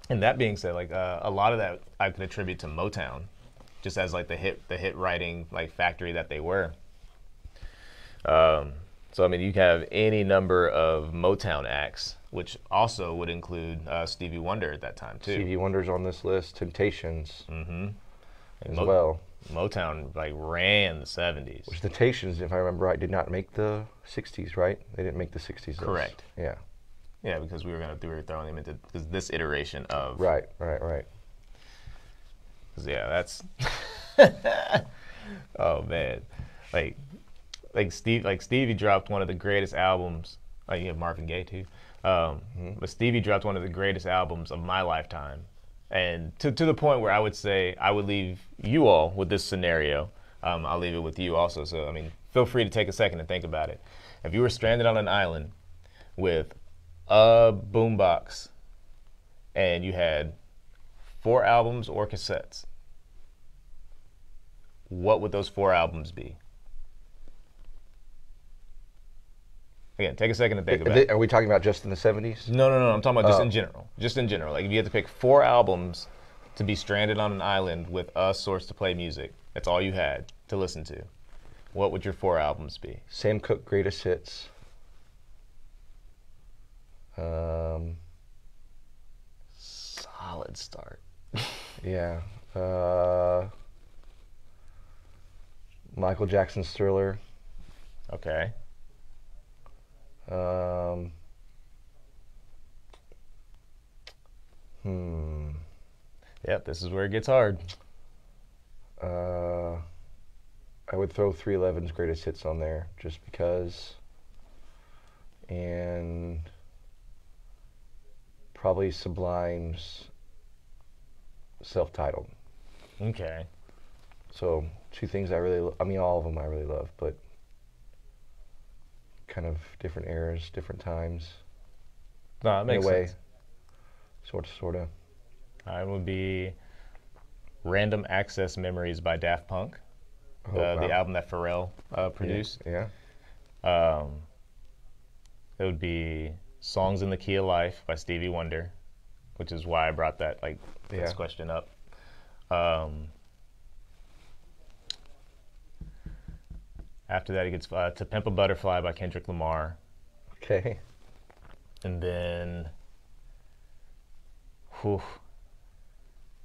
And that being said, like a lot of that I could attribute to Motown, just as like the hit writing like factory that they were. So I mean, you have any number of Motown acts, which also would include Stevie Wonder at that time too. Stevie Wonder's on this list. Temptations, mm-hmm. as well. Motown like ran the 70s. Which the Temptations, if I remember right, did not make the 60s, right? They didn't make the 60s. Correct. List. Yeah. Yeah, because we were throwing them into this iteration of. Right. Cause yeah, that's. Oh man, like Stevie dropped one of the greatest albums. Like you have Marvin Gaye too. But Stevie dropped one of the greatest albums of my lifetime, and to the point where I would say I would leave you all with this scenario. I'll leave it with you also. So I mean, feel free to take a second and think about it. If you were stranded on an island with a boombox, and you had 4 albums or cassettes, what would those 4 albums be? Again, take a second to think about it. Are we talking about just in the 70s? No. I'm talking about just in general. Just in general. Like, if you had to pick 4 albums to be stranded on an island with a source to play music, that's all you had to listen to, what would your 4 albums be? Sam Cooke, Greatest Hits. Solid start. Yeah. Michael Jackson's Thriller. Okay. Yep, this is where it gets hard. I would throw 311's Greatest Hits on there just because, and probably Sublime's self-titled. Okay. So 2 things I really all of them I really love, but kind of different eras, different times. No, it makes sense. In a way, sort of. I would be Random Access Memories by Daft Punk, the album that Pharrell produced. Yeah. It would be Songs in the Key of Life by Stevie Wonder, which is why I brought that this question up. After that, it gets To Pimp a Butterfly by Kendrick Lamar. Okay. And then,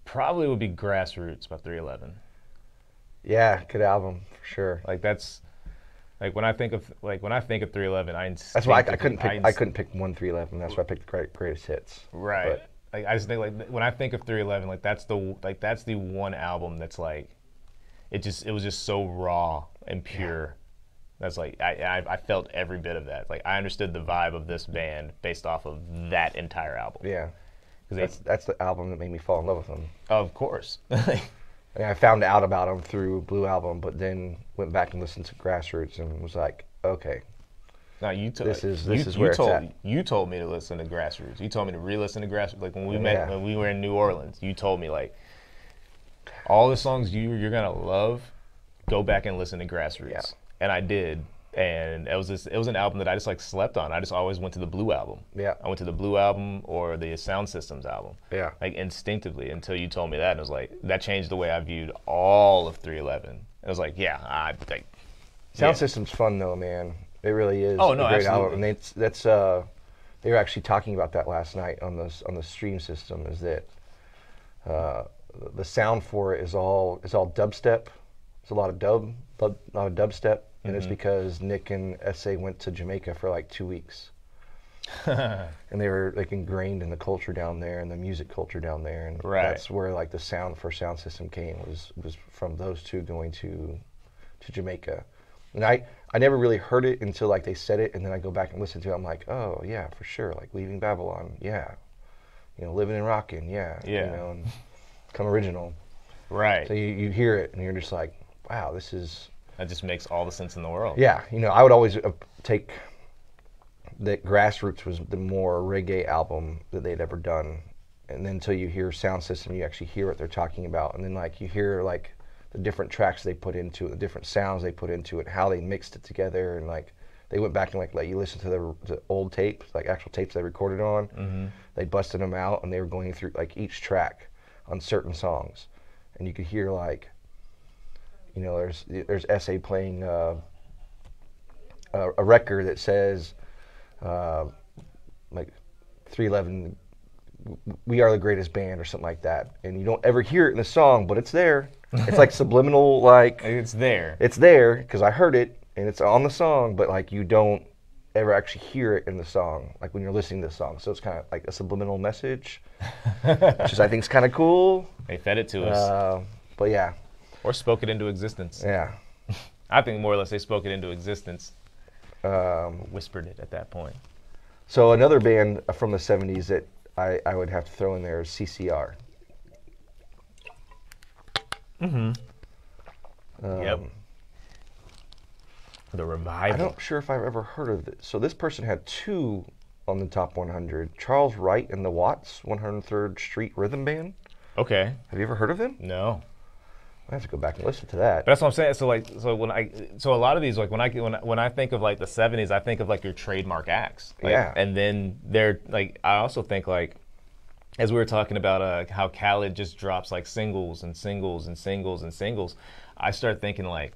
probably would be Grassroots by 311. Yeah, good album for sure. Like that's, like when I think of 311, that's why I couldn't pick one 311. That's why I picked Greatest Hits. Right. But. Like I just think when I think of 311, that's the one album that's like, it was just so raw and pure. That's like I felt every bit of that. Like I understood the vibe of this band based off of that entire album. Yeah, because that's the album that made me fall in love with them. Of course. I mean, I found out about them through Blue Album, but then went back and listened to Grassroots and was like, okay. Now you told me to listen to Grassroots. You told me to re-listen to Grassroots. Like when we met, when we were in New Orleans, you told me like all the songs you're gonna love. Go back and listen to Grassroots, and I did, and it was an album that I just like slept on. I just always went to the Blue Album. Yeah, I went to the Blue Album or the Sound Systems album. Yeah, like instinctively until you told me that, and it was like that changed the way I viewed all of 311. It was like, Sound System's fun though, man. It really is. Oh no, a great absolutely. Album. And they were actually talking about that last night on the stream system. Is that the sound for it is all dubstep. It's a lot of dubstep, and it's because Nick and S.A. went to Jamaica for like 2 weeks, and they were like ingrained in the culture down there and the music culture down there, and that's where like the sound for Sound System came was from those two going to Jamaica, And I never really heard it until like they said it, and then I go back and listen to it. I'm like, oh yeah, for sure. Like Leaving Babylon, yeah. You know, Living and Rocking, yeah. Yeah. You know, and Come Original. Right. So you hear it and you're just like, wow, this is. That just makes all the sense in the world. Yeah, you know, I would always take that Grassroots was the more reggae album that they'd ever done, and then until you hear Sound System, you actually hear what they're talking about, and then like you hear like the different tracks they put into it, the different sounds they put into it, how they mixed it together, and like they went back and like let you listen to the old tapes, like actual tapes they recorded on. Mm-hmm. They busted them out and they were going through like each track on certain songs, and you could hear like. You know, there's SA playing a record that says, like, 311, we are the greatest band or something like that. And you don't ever hear it in the song, but it's there. It's like subliminal, like. It's there. It's there, because I heard it, and it's on the song, but, like, you don't ever actually hear it in the song, like when you're listening to the song. So it's kind of like a subliminal message, which is, I think is kind of cool. They fed it to us. But, yeah. Or spoke it into existence. Yeah. I think more or less they spoke it into existence. Whispered it at that point. So another band from the 70s that I would have to throw in there is CCR. Mm-hmm. Yep. The Revival. I'm not sure if I've ever heard of this. So this person had two on the top 100. Charles Wright and the Watts, 103rd Street Rhythm Band. Okay. Have you ever heard of them? No. I have to go back and listen to that. But that's what I'm saying. So like, so a lot of these, like when I think of like the 70s, I think of like your trademark acts. Like, yeah. And then they're like, I also think like, as we were talking about how Khaled just drops like singles and singles and singles and singles, I start thinking like,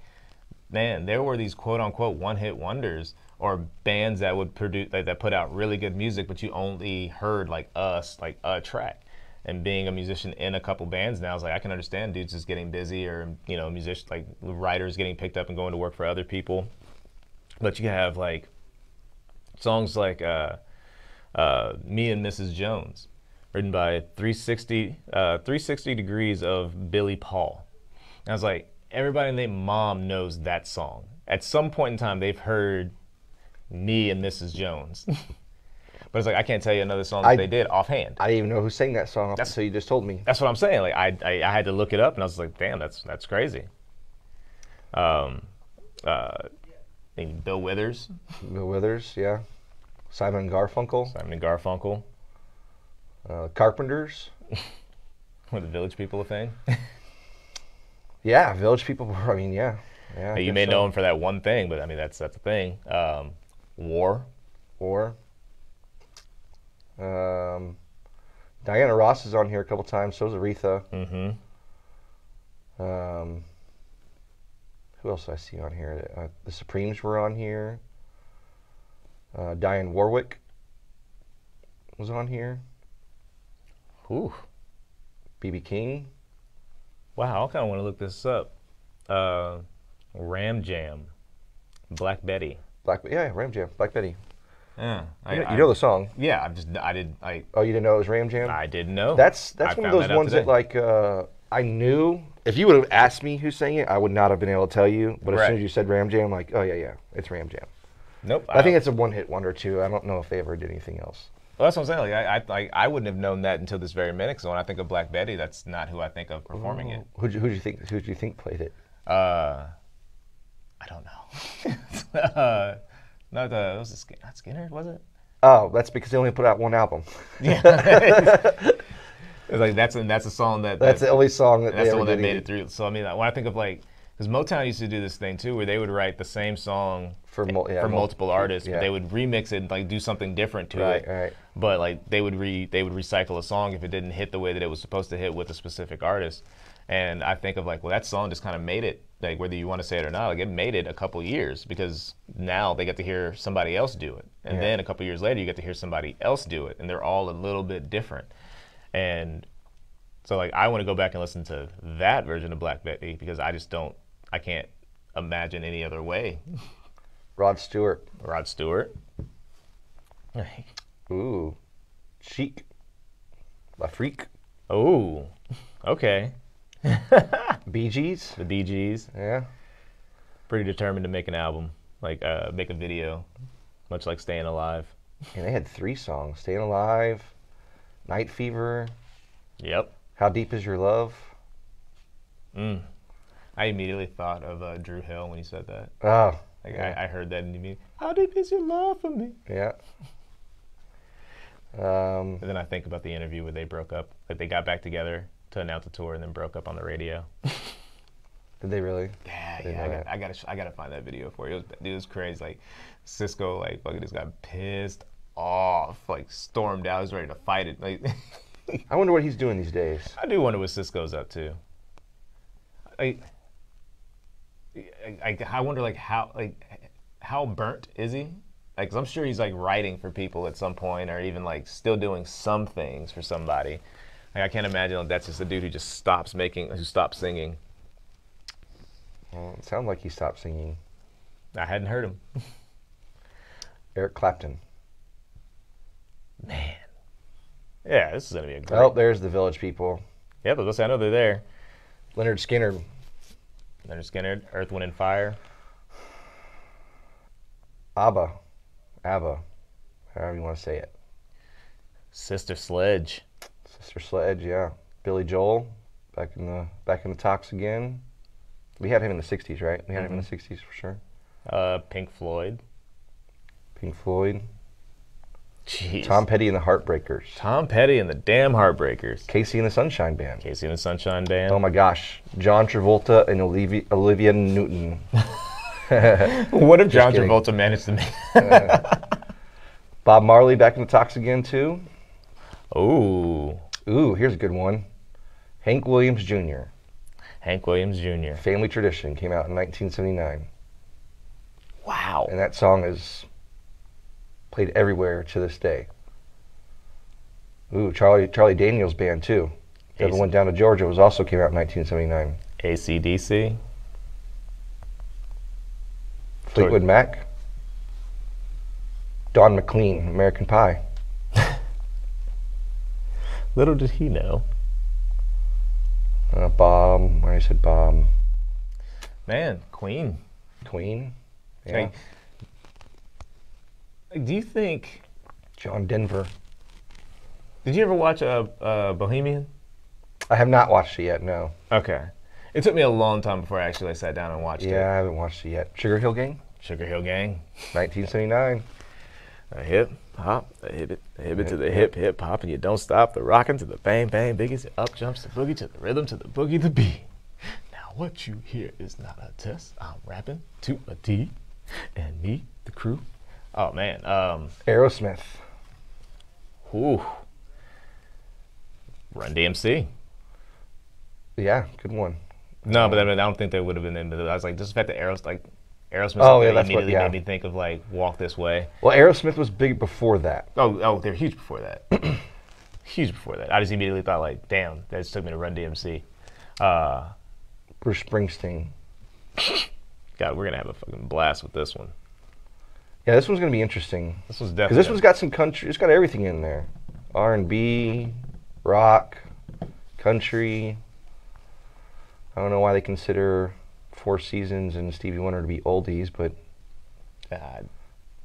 man, there were these quote unquote one-hit wonders or bands that would produce like, that put out really good music, but you only heard like a track. And being a musician in a couple bands now is like I can understand dudes just getting busy or you know musicians like writers getting picked up and going to work for other people, but you have like songs like "Me and Mrs. Jones," written by 360 Degrees of Billy Paul. And I was like, everybody named Mom knows that song. At some point in time, they've heard "Me and Mrs. Jones." But it's like, I can't tell you another song that they did offhand. I didn't even know who sang that song until you just told me. That's what I'm saying. Like I had to look it up, and I was like, damn, that's crazy. Bill Withers. Bill Withers, yeah. Simon and Garfunkel. Simon and Garfunkel. Carpenters. Were the Village People a thing? Yeah, Village People were, I mean, yeah. Yeah you may know them for that one thing, but I mean, that's a thing. War. Diana Ross is on here a couple times. So is Aretha. Mm-hmm. Who else do I see on here? The Supremes were on here. Dionne Warwick was on here. Ooh. BB King. Wow, I kind of want to look this up. Ram Jam. Black Betty. Yeah, Ram Jam. Black Betty. Yeah, you know the song. Yeah, I didn't. Oh, you didn't know it was Ram Jam? I didn't know. That's one of those ones that like I knew. If you would have asked me who sang it, I would not have been able to tell you. But as soon as you said Ram Jam, I'm like, oh yeah, it's Ram Jam. Nope. I think it's a one-hit wonder too. I don't know if they ever did anything else. Well, that's what I'm saying. Like I wouldn't have known that until this very minute. So when I think of Black Betty, that's not who I think of performing it. Who do you think played it? I don't know. Not Skinner, was it? Oh, that's because they only put out one album. Yeah, it's like that's a song that's the only song that's the one that made it through. So I mean, when I think of like, because Motown used to do this thing too, where they would write the same song for multiple artists, but they would remix it and like do something different to it. Right. But like they would recycle a song if it didn't hit the way that it was supposed to hit with a specific artist. And I think of like, well, that song just kind of made it. Like whether you want to say it or not, like it made it a couple years because now they get to hear somebody else do it, and then a couple years later you get to hear somebody else do it, and they're all a little bit different. And so like I want to go back and listen to that version of Black Betty because I can't imagine any other way. Rod Stewart. Ooh, Chic, La Freak. Oh, okay. Bee Gees? The Bee Gees. Yeah. pretty determined to make an album, like make a video, much like Staying Alive. And they had 3 songs: Staying Alive, Night Fever. Yep. How Deep Is Your Love? Mm. I immediately thought of Drew Hill when he said that. Oh. Like, yeah. I heard that and you mean, how deep is your love for me? Yeah. And then I think about the interview where they broke up. Like, they got back together to announce a tour and then broke up on the radio. Did they really? Yeah, yeah. I gotta find that video for you. It was crazy. Like, Cisco, like, fucking just got pissed off. Like, stormed out. He was ready to fight it. Like, I wonder what he's doing these days. I do wonder what Cisco's up to. I wonder, like, how burnt is he? Like, 'cause I'm sure he's, like, writing for people at some point, or even, like, still doing some things for somebody. Like, I can't imagine, like, that's just a dude who just stops making, who stops singing. Well, it sounds like he stopped singing. I hadn't heard him. Eric Clapton. Man. Yeah, this is going to be a great... Oh, there's the Village People. Yeah, but let's, I know they're there. Lynyrd Skynyrd. Leonard Skinner, Earth, Wind, and Fire. ABBA. ABBA. However you want to say it. Sister Sledge. Sister Sledge, yeah. Billy Joel, back in the talks again. We had him in the 60s, right? We had him in the 60s for sure. Pink Floyd. Pink Floyd. Jeez. Tom Petty and the Heartbreakers. Tom Petty and the damn Heartbreakers. Casey and the Sunshine Band. Casey and the Sunshine Band. Oh my gosh. John Travolta and Olivia Newton. What if John Travolta managed to make Bob Marley back in the talks again too. Ooh. Ooh, here's a good one. Hank Williams Jr. Hank Williams Jr. Family Tradition came out in 1979. Wow. And that song is played everywhere to this day. Ooh, Charlie Daniels Band too. The other one, Down to Georgia, was also came out in 1979. AC/DC. Fleetwood Mac. Don McLean, American Pie. Little did he know. Bob, I said Bob. Man, Queen. Queen, yeah. Like, do you think... John Denver. Did you ever watch Bohemian? I have not watched it yet, no. Okay. It took me a long time before I actually sat down and watched it. Yeah, I haven't watched it yet. Sugar Hill Gang? Sugar Hill Gang. 1979. A hip, hop, a hibbit to the hip, hip, hop, and you don't stop the rockin' to the bang, bang, biggies, up jumps the boogie to the rhythm, to the boogie, the beat. Now what you hear is not a test. I'm rapping to a D and me, the crew. Oh, man. Aerosmith. Ooh. Run DMC. Yeah, good one. No, but I don't think they would have been into that. I was like, just the fact that Aerosmith immediately made me think of, like, Walk This Way. Well, Aerosmith was big before that. Oh, they're huge before that. Huge before that. I just immediately thought, like, damn, that just took me to Run DMC. Bruce Springsteen. God, we're going to have a fucking blast with this one. Yeah, this one's gonna be interesting. This one's definitely, 'cause this one's got some country. It's got everything in there: R&B, rock, country. I don't know why they consider Four Seasons and Stevie Wonder to be oldies, but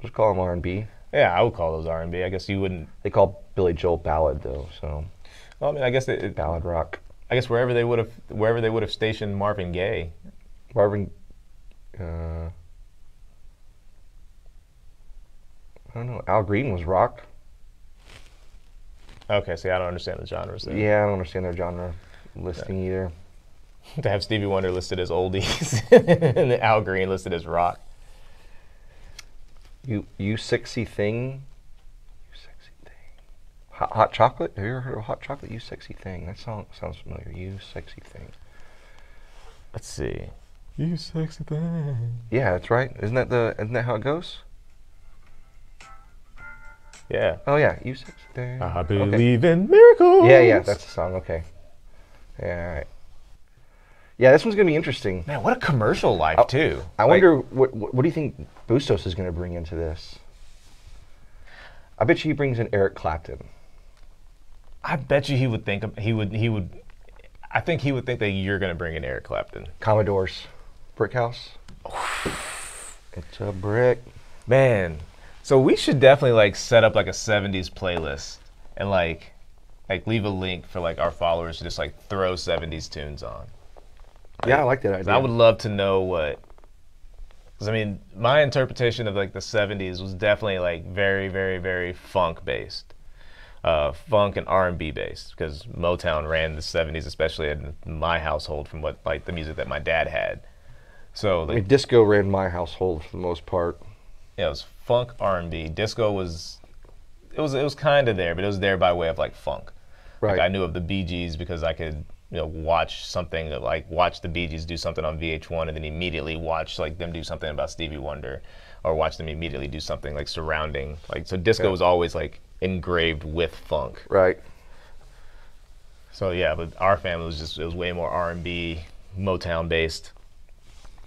just call them R&B. Yeah, I would call those R&B. I guess you wouldn't. They call Billy Joel ballad though, so. Well, I mean, I guess it ballad rock. I guess wherever they would have stationed Marvin Gaye. I don't know. Al Green was rock. Okay, see, I don't understand the genres there. Yeah, I don't understand their genre listing either. To have Stevie Wonder listed as oldies and Al Green listed as rock. You Sexy Thing. You Sexy Thing. Hot Chocolate? Have you ever heard of Hot Chocolate? You Sexy Thing. That song sounds familiar. You Sexy Thing. Let's see. You Sexy Thing. Yeah, that's right. Isn't that how it goes? Yeah. Oh yeah, you said there. I believe in miracles. Yeah, yeah, that's the song. Okay. Yeah, all right. Yeah, this one's gonna be interesting. Man, what a commercial life too. I wonder what do you think Bustos is gonna bring into this? I bet you he brings in Eric Clapton. I bet you he would think that you're gonna bring in Eric Clapton. Commodores, Brick House. It's a brick. Man, so we should definitely like set up like a 70s playlist and like leave a link for like our followers to just like throw 70s tunes on. Like, yeah, I like that idea. I would love to know what, because I mean, my interpretation of like the 70s was definitely like very, very, very funk based. Funk and R&B based, because Motown ran the 70s, especially in my household, from what like the music that my dad had. So the, I mean, disco ran my household for the most part. Yeah, it was funk, R&B. Disco was, it was kind of there, but it was there by way of like funk. Right. Like, I knew of the Bee Gees because I could, you know, watch something like watch the Bee Gees do something on VH1, and then immediately watch like them do something about Stevie Wonder, or watch them immediately do something like surrounding like. So disco was always like engraved with funk. Right. So yeah, but our family was just, it was way more R&B, Motown based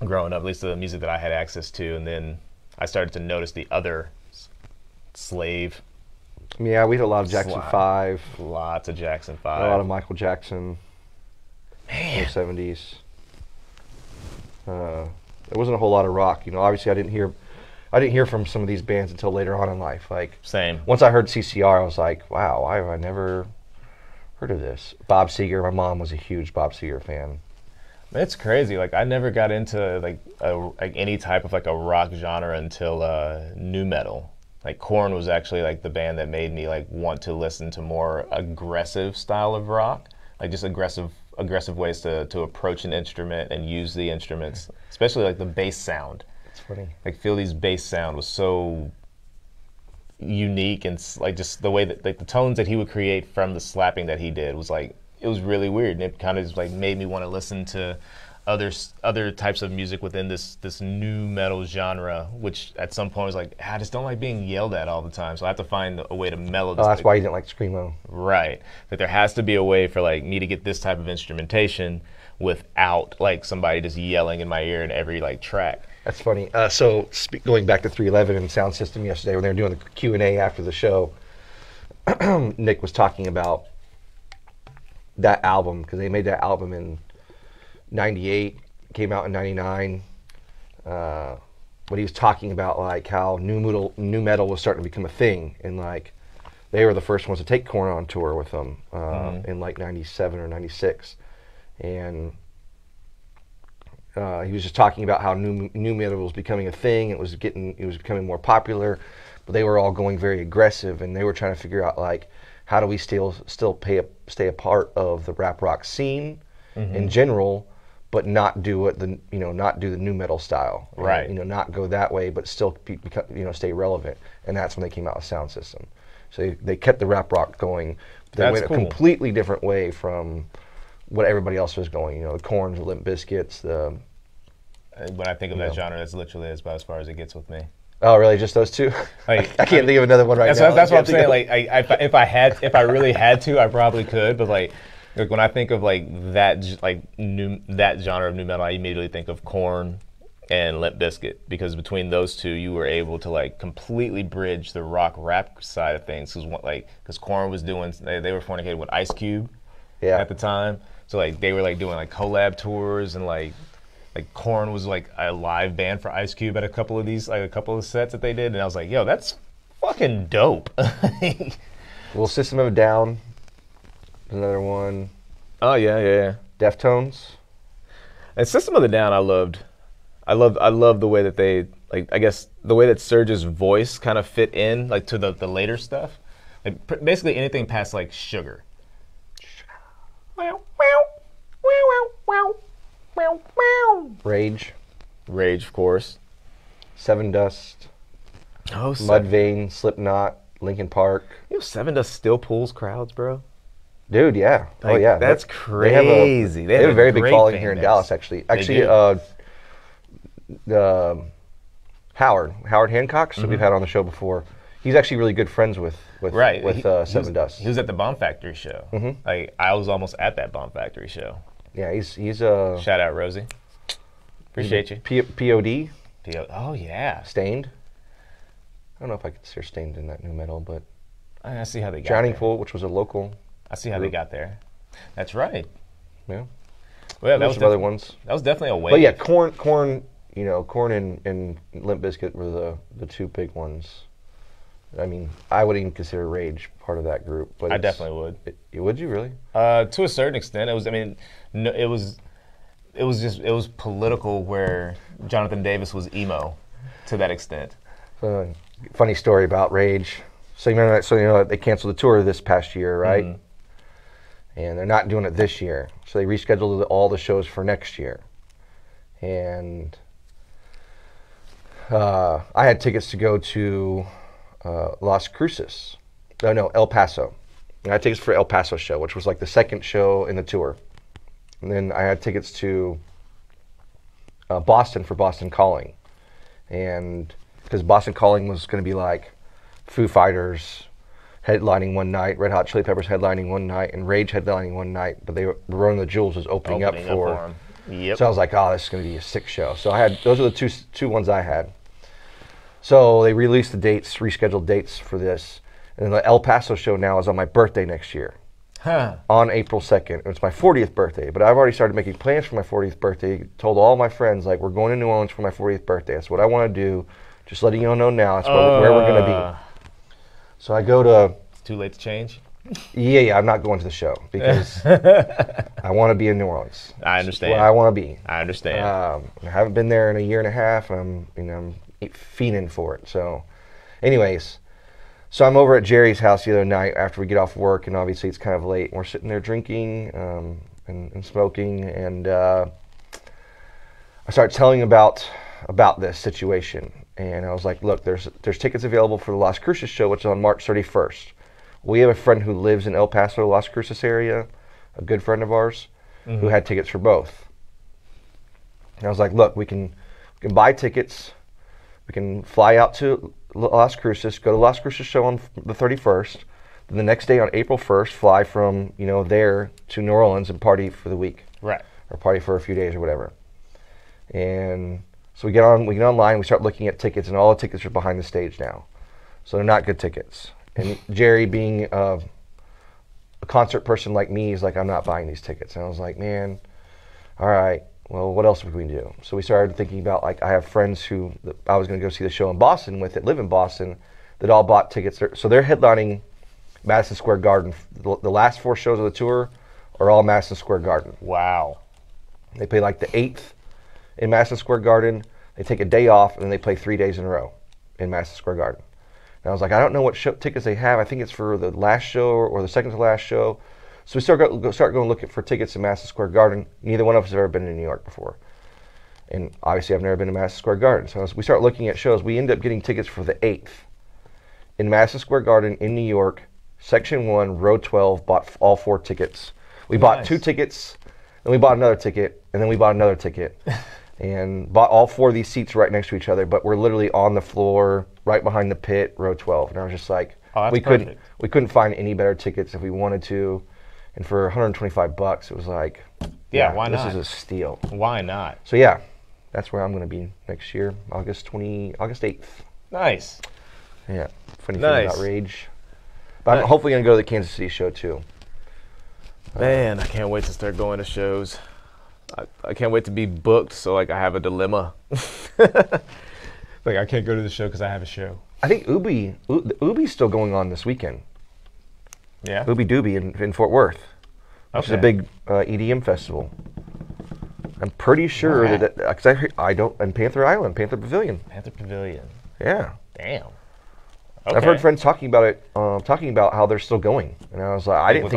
growing up, at least the music that I had access to. And then I started to notice the other Slave. Yeah, we had a lot of Jackson 5. Lots of Jackson 5. A lot of Michael Jackson. Man. In the 70s. There wasn't a whole lot of rock. You know, obviously I didn't hear from some of these bands until later on in life. Like, same. Once I heard CCR, I was like, wow, why have I never heard of this? Bob Seger, my mom was a huge Bob Seger fan. It's crazy. Like, I never got into like any type of like a rock genre until nu metal. Like, Korn was actually like the band that made me like want to listen to more aggressive style of rock, like just aggressive ways to approach an instrument and use the instruments, especially like the bass sound. It's funny. Like, Philly's bass sound was so unique, and like just the way that like the tones that he would create from the slapping that he did was like, it was really weird, and it kind of just like made me want to listen to other types of music within this new metal genre, which at some point was like, I just don't like being yelled at all the time, so I have to find a way to mellow this. Oh, that's why you didn't like screamo. Right. That there has to be a way for like me to get this type of instrumentation without like somebody just yelling in my ear in every like track. That's funny. So going back to 311 and Sound System yesterday, when they were doing the Q&A after the show, Nick was talking about that album, because they made that album in 98, came out in 99. But he was talking about like how new metal was starting to become a thing, and like they were the first ones to take Korn on tour with them in like 97 or 96. And he was just talking about how new metal was becoming a thing. It was becoming more popular, but they were all going very aggressive, and they were trying to figure out like, how do we still stay a part of the rap rock scene in general, but not do what not do the new metal style, right? You know, not go that way, but still stay relevant. And that's when they came out with Sound System. So they kept the rap rock going. They went a completely different way from what everybody else was going. You know, the Korns, the Limp Bizkits, the. When I think of that genre, that's literally about as far as it gets with me. Oh, really? Just those two? Like, I can't think of another one right now. That's what I'm saying. Like, if I really had to, I probably could. But like when I think of that genre of nu metal, I immediately think of Korn and Limp Bizkit, because between those two, you were able to like completely bridge the rock rap side of things. Because Korn was doing, they were fornicated with Ice Cube, at the time. So like they were like doing like collab tours, and like. Like, Korn was like a live band for Ice Cube at a couple of sets that they did, and I was like, yo, that's fucking dope. Well, System of a Down, another one. Oh yeah. Deftones. And System of a Down, I loved the way that they like, I guess the way that Surge's voice kind of fit in like to the later stuff, like basically anything past like Sugar. Wow, wow, wow, wow. Rage, of course. Seven Dust. Oh, Mudvayne, Slipknot, Linkin Park. You know, Seven Dust still pulls crowds, bro. Dude, yeah. Like, oh yeah. That's crazy. They have a very big following here in Dallas, actually. Actually, Howard Hancock, who we've had on the show before. He's actually really good friends with Seven Dust. He was at the Bomb Factory show. Mm-hmm. Like, I was almost at that Bomb Factory show. Yeah, he's shout out, Rosie. Appreciate you. POD. Oh yeah. Stained. I don't know if I consider Stained in that new metal, but I see how they got Drowning there. Pool, which was a local. I see how group. They got there. That's right. Yeah. Well, yeah, those were other ones. That was definitely a wave. But yeah, Korn you know, Korn and Limp Bizkit were the two big ones. I mean, I wouldn't even consider Rage part of that group, but I definitely would. Would you really? To a certain extent, it was. I mean, no, it was political where Jonathan Davis was emo, to that extent. Funny story about Rage. So you know they canceled the tour this past year, right? Mm-hmm. And they're not doing it this year, so they rescheduled all the shows for next year. And I had tickets to go to. Las Cruces, no, El Paso. And I had tickets for El Paso show, which was like the second show in the tour. And then I had tickets to Boston for Boston Calling. And because Boston Calling was going to be like Foo Fighters headlining one night, Red Hot Chili Peppers headlining one night, and Rage headlining one night, but they were, Rolling the Jewels was opening up for them. Yep. So I was like, oh, this is going to be a sick show. So I had, those are the two ones I had. So they released the dates, rescheduled dates for this. And the El Paso show now is on my birthday next year. Huh. On April 2nd. It's my 40th birthday, but I've already started making plans for my 40th birthday. Told all my friends, like, we're going to New Orleans for my 40th birthday. That's what I want to do. Just letting you all know now. That's where we're going to be. So I go to... It's too late to change? Yeah, I'm not going to the show because I want to be in New Orleans. I understand. That's where I want to be. I understand. I haven't been there in a year and a half. And I'm fiending for it. So anyways, so I'm over at Jerry's house the other night after we get off work, and obviously it's kind of late, and we're sitting there drinking and smoking, and I start telling about this situation, and I was like, look, there's tickets available for the Las Cruces show, which is on March 31st. We have a friend who lives in El Paso, Las Cruces area, a good friend of ours, mm-hmm. who had tickets for both. And I was like, look, we can buy tickets. We can fly out to Las Cruces, go to Las Cruces show on the 31st, then the next day on April 1st, fly from, there to New Orleans and party for the week. Right. Or party for a few days or whatever. And so we get online, we start looking at tickets, and all the tickets are behind the stage now. So they're not good tickets. And Jerry, being a concert person like me, is like, I'm not buying these tickets. And I was like, man, all right. Well, what else would we do? So we started thinking about, like, I have friends who I was going to go see the show in Boston with that live in Boston that all bought tickets. So they're headlining Madison Square Garden. The last four shows of the tour are all Madison Square Garden. Wow. They play like the 8th in Madison Square Garden. They take a day off, and then they play 3 days in a row in Madison Square Garden. And I was like, I don't know what tickets they have. I think it's for the last show or the second to last show. So we start going looking for tickets in Madison Square Garden. Neither one of us have ever been to New York before. And obviously I've never been to Madison Square Garden. So as we start looking at shows, we end up getting tickets for the 8th. In Madison Square Garden in New York, Section 1, Row 12, bought all four tickets. We bought two tickets, and we bought another ticket, and then we bought another ticket. And bought all four of these seats right next to each other, but we're literally on the floor, right behind the pit, Row 12. And I was just like, oh, we couldn't find any better tickets if we wanted to. And for $125, it was like, yeah, why not? This is a steal. Why not? So yeah, that's where I'm going to be next year, August 8th. Nice. Yeah, funny thing about Rage. But I'm hopefully going to go to the Kansas City show too. Man, I can't wait to start going to shows. I can't wait to be booked. So like, I have a dilemma. Like I can't go to the show because I have a show. I think Ubi's still going on this weekend. Yeah. Ooby Dooby in Fort Worth, which is a big EDM festival. I'm pretty sure that because I don't and Panther Pavilion. Yeah. Damn. Okay. I've heard friends talking about it, talking about how they're still going, and I was like, I didn't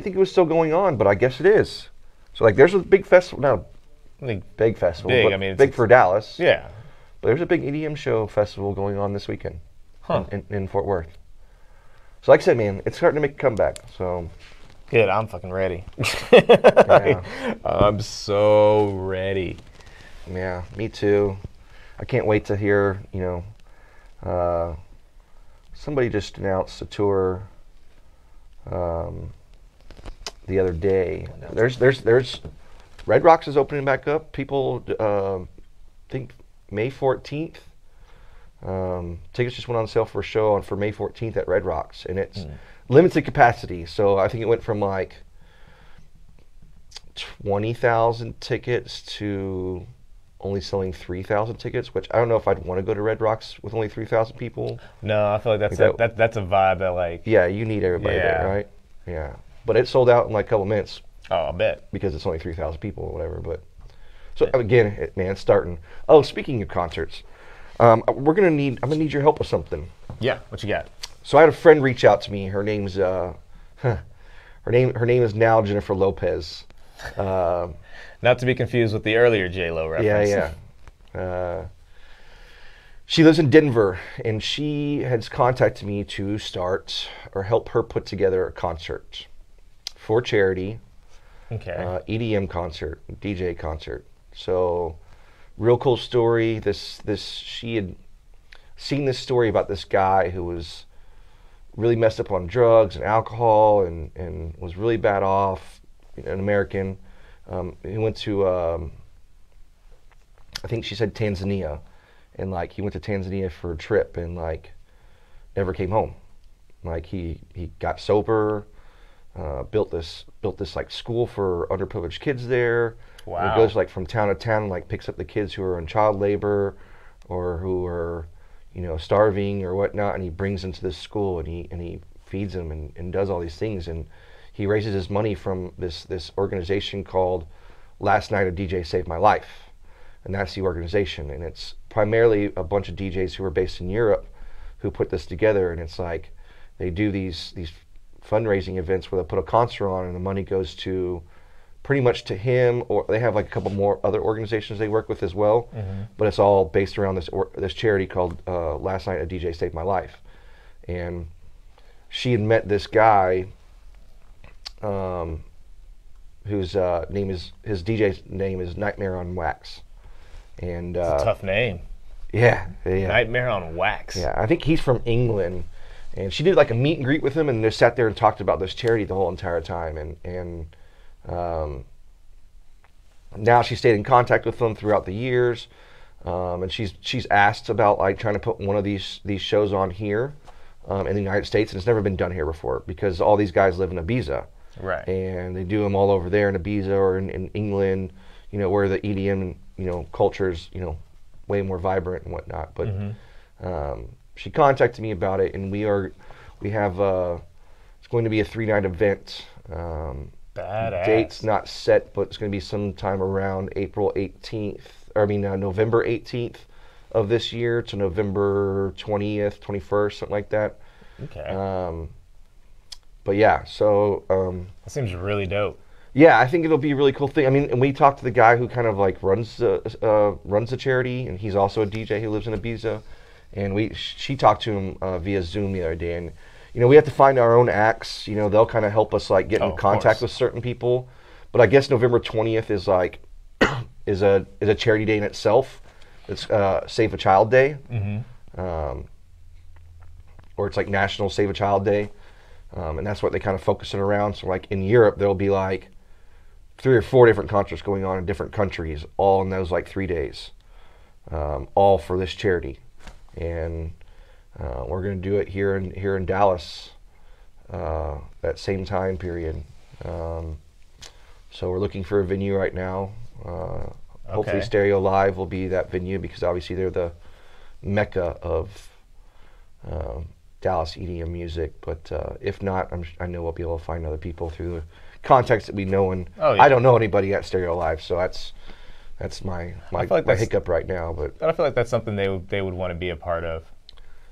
think it was still going on, but I guess it is. So like, there's a big festival now. Big festival. Big. I mean, big for Dallas. Yeah. But there's a big EDM show festival going on this weekend. Huh. In Fort Worth. So like I said, man, it's starting to make a comeback. So good, I'm fucking ready. Yeah. I'm so ready. Yeah, me too. I can't wait to hear, somebody just announced a tour the other day. There's Red Rocks is opening back up. People think May 14th. Tickets just went on sale for a show for May 14th at Red Rocks, and it's limited capacity. So I think it went from like 20,000 tickets to only selling 3,000 tickets, which I don't know if I'd want to go to Red Rocks with only 3,000 people. No, I feel like that's a vibe that like... Yeah, you need everybody there, right? Yeah. But it sold out in like a couple minutes. Oh, I bet. Because it's only 3,000 people or whatever, but... So again, man, it's starting. Oh, speaking of concerts, I'm gonna need your help with something. Yeah, what you got? So I had a friend reach out to me. Her name's, her name is now Jennifer Lopez. Not to be confused with the earlier J-Lo reference. Yeah, yeah. She lives in Denver, and she has contacted me to start or help her put together a concert for charity. Okay. EDM concert, DJ concert. So, real cool story. She had seen this story about this guy who was really messed up on drugs and alcohol and was really bad off, an American. He went to, I think she said Tanzania. And like, he went to Tanzania for a trip and like, never came home. Like, he got sober, built this like school for underprivileged kids there. Wow. It goes like from town to town and like picks up the kids who are in child labor or who are, starving or whatnot, and he brings them to this school and he feeds them and does all these things, and he raises his money from this organization called Last Night a DJ Saved My Life. And that's the organization, and it's primarily a bunch of DJs who are based in Europe who put this together, and it's like they do these fundraising events where they put a concert on and the money goes to pretty much to him, or they have like a couple more other organizations they work with as well, but it's all based around this charity called Last Night a DJ Saved My Life. And she had met this guy whose DJ's name is Nightmare on Wax. And it's a tough name. Yeah. Nightmare on Wax. Yeah, I think he's from England. And she did like a meet and greet with him, and they sat there and talked about this charity the whole entire time. And now she stayed in contact with them throughout the years, and she's asked about like trying to put one of these shows on here in the United States, and it's never been done here before because all these guys live in Ibiza, right? And they do them all over there in Ibiza or in England, where the EDM culture's way more vibrant and whatnot, but. She contacted me about it, and it's going to be a 3-night event. Badass. Date's not set, but it's going to be sometime around November 18th of this year to November 20th, 21st, something like that. Okay. But yeah, so. That seems really dope. Yeah, I think it'll be a really cool thing. I mean, and we talked to the guy who kind of like runs the charity, and he's also a DJ who lives in Ibiza. And she talked to him via Zoom the other day, and we have to find our own acts. They'll kind of help us like get in contact with certain people. But I guess November 20th is like is a charity day in itself. It's Save a Child Day, or it's like National Save a Child Day, and that's what they kind of focus it around. So like in Europe, there'll be like 3 or 4 different concerts going on in different countries, all in those like 3 days, all for this charity. And we're going to do it here in Dallas that same time period. So we're looking for a venue right now. Hopefully Stereo Live will be that venue because obviously they're the mecca of Dallas EDM music. But if not, I know we'll be able to find other people through the contacts that we know. And I don't know anybody at Stereo Live, so that's my hiccup right now, but I feel like that's something they would want to be a part of.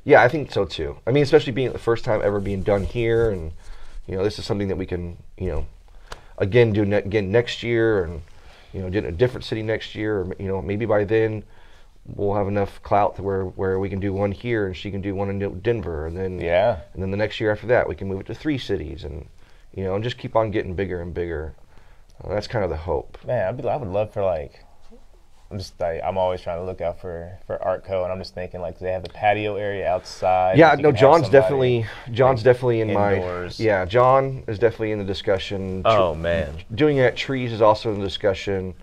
Yeah, I think so too. I mean, especially being the first time ever being done here, and this is something that we can again do again next year, and do it in a different city next year, or maybe by then we'll have enough clout to where we can do one here and she can do one in Denver, and then and then the next year after that we can move it to 3 cities, and and just keep on getting bigger and bigger. That's kind of the hope. Man, I would love for like. I'm always trying to look out for Artco, and I'm just thinking like they have the patio area outside. Yeah, no, John's definitely in indoors. John is definitely in the discussion. Oh man, doing it at Trees is also in the discussion.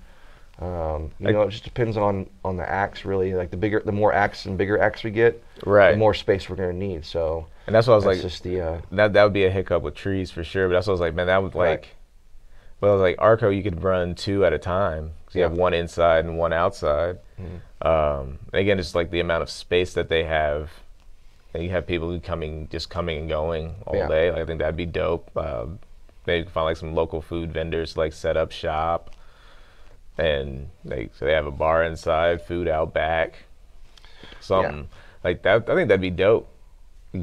It just depends on the acts really. Like the more acts and bigger acts we get, right, the more space we're gonna need. So and that's what I was like. Just the that would be a hiccup with Trees for sure. But that's what I was like, man, that would like. Right. Well, like Arco, you could run 2 at a time. So you have one inside and one outside. Mm-hmm. Again, it's like the amount of space that they have. And you have people who coming and going all day. Like, I think that'd be dope. Maybe you can find like some local food vendors like set up shop, and so they have a bar inside, food out back, something like that. I think that'd be dope.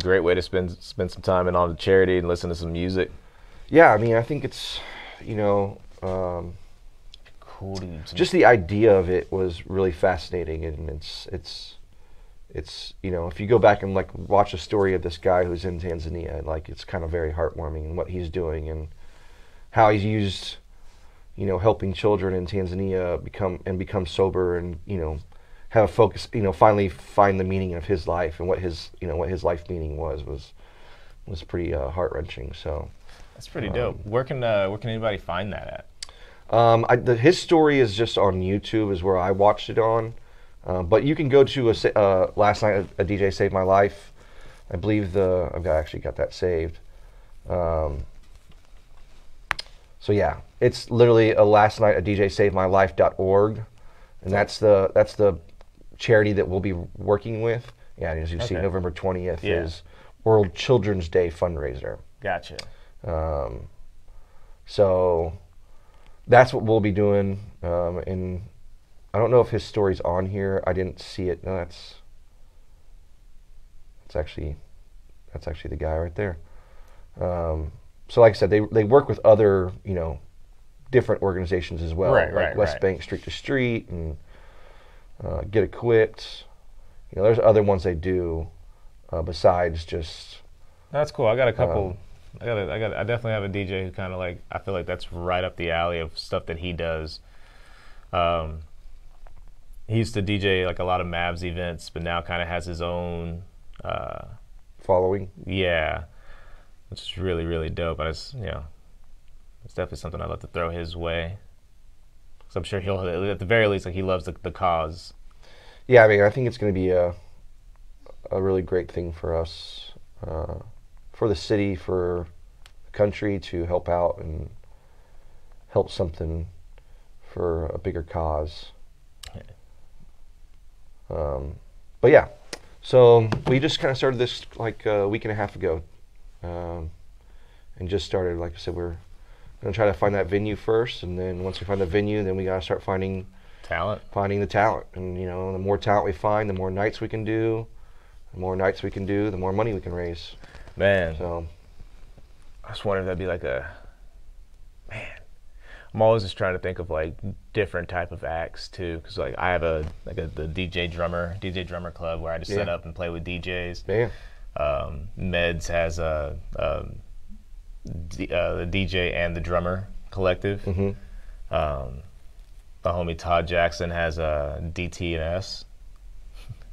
Great way to spend some time in on the charity and listen to some music. Yeah, I mean, I think it's, you know, cool. Just the idea of it was really fascinating, and it's you know, if you go back and like watch a story of this guy who's in Tanzania, like it's kind of very heartwarming, and what he's doing and how he's used, you know, helping children in Tanzania become sober and, you know, have a focus, you know, finally find the meaning of his life and what his life meaning was pretty heart-wrenching. So that's pretty dope. Where can anybody find that at? His story is just on YouTube is where I watched it on. But you can go to last night a DJ saved my life. I believe I've actually got that saved. So yeah, it's literally a last night a DJ saved my life.org, and that's the charity that we'll be working with. Yeah, as you see, November 20th is World Children's Day fundraiser. Gotcha. So that's what we'll be doing in. I don't know if his story's on here. I didn't see it. No, that's actually the guy right there. So like I said, they work with other, you know, different organizations as well. Right, West Bank Street to Street and Get Equipped. You know, there's other ones they do besides just. That's cool. I got a couple. I definitely have a DJ who kind of like. I feel like that's right up the alley of stuff that he does. He used to DJ like a lot of Mavs events, but now kind of has his own following. Yeah, which is really, really dope. It's definitely something I'd love to throw his way. So I'm sure he'll, at the very least, like he loves the cause. Yeah, I mean, I think it's going to be a really great thing for us, for the city, for the country to help out and help something for a bigger cause. But yeah, so we just kind of started this like a week and a half ago, and just started, like I said, we're gonna try to find that venue first, and then once we find the venue, then we gotta start finding talent. Finding the talent, and you know, the more talent we find, the more nights we can do, the more money we can raise. Man, so I just wonder if that'd be like man. I'm always just trying to think of like different type of acts too, because like I have the DJ drummer club where I just set up and play with DJs. Yeah. Meds has the DJ and the drummer collective. Mm-hmm. The homie Todd Jackson has a DT&S.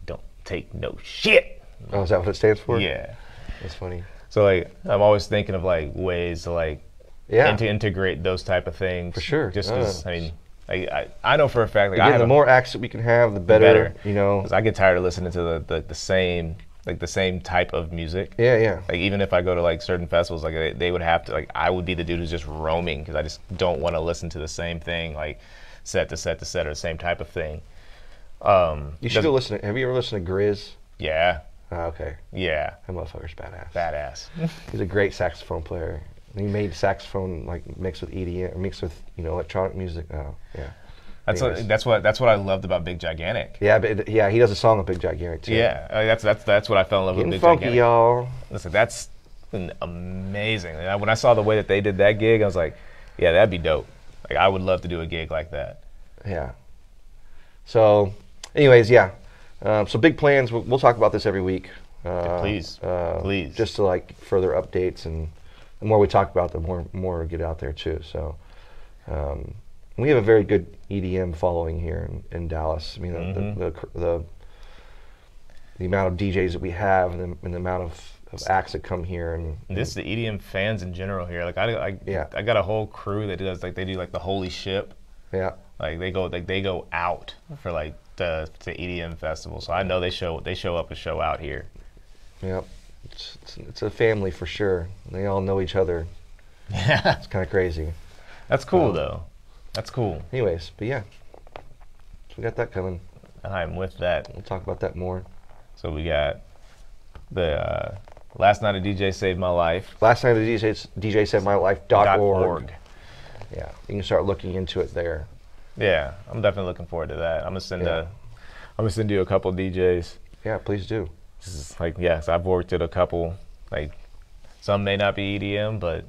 Don't take no shit. Oh, is that what it stands for? Yeah, that's funny. So like I'm always thinking of like ways to like. Yeah. And to integrate those type of things. For sure. Just because, I mean, I know for a fact. Like, the more acts that we can have, the better, you know. Because I get tired of listening to the same type of music. Yeah, yeah. Like, even if I go to, like, certain festivals, like, they would have to, like, I would be the dude who's just roaming because I just don't want to listen to the same thing, like, set to set to set or the same type of thing. You should go listen. Have you ever listened to Grizz? Yeah. Oh, okay. Yeah. That motherfucker's badass. Badass. He's a great saxophone player. He made saxophone like mixed with EDM, mixed with, you know, electronic music. Oh, yeah. That's what I loved about Big Gigantic. Yeah, but he does a song with Big Gigantic too. Yeah, that's what I fell in love with Big Gigantic. Getting funky, y'all. Listen, that's amazing. And when I saw the way that they did that gig, I was like, yeah, that'd be dope. Like I would love to do a gig like that. Yeah. So, anyways, yeah. So big plans. We'll talk about this every week. Please. Just to like further updates and. The more we talk about, the more get out there too. So, we have a very good EDM following here in Dallas. I mean, mm-hmm. the amount of DJs that we have, and the amount of acts that come here, and this is the EDM fans in general here. Like I got a whole crew that does like they do like the Holy Ship. Yeah, like they go out for like the EDM festival. So I know they show up and show out here. Yep. It's a family for sure. They all know each other. Yeah. It's kind of crazy. That's cool, though. That's cool. Anyways, but yeah. We got that coming. I'm with that. We'll talk about that more. So we got the Last Night a DJ Saved My Life. Last Night a DJ Saved My Life.org. Yeah, you can start looking into it there. Yeah, I'm definitely looking forward to that. I'm gonna send you a couple DJs. Yeah, please do. This is like, yes, I've worked at a couple. Like, some may not be EDM, but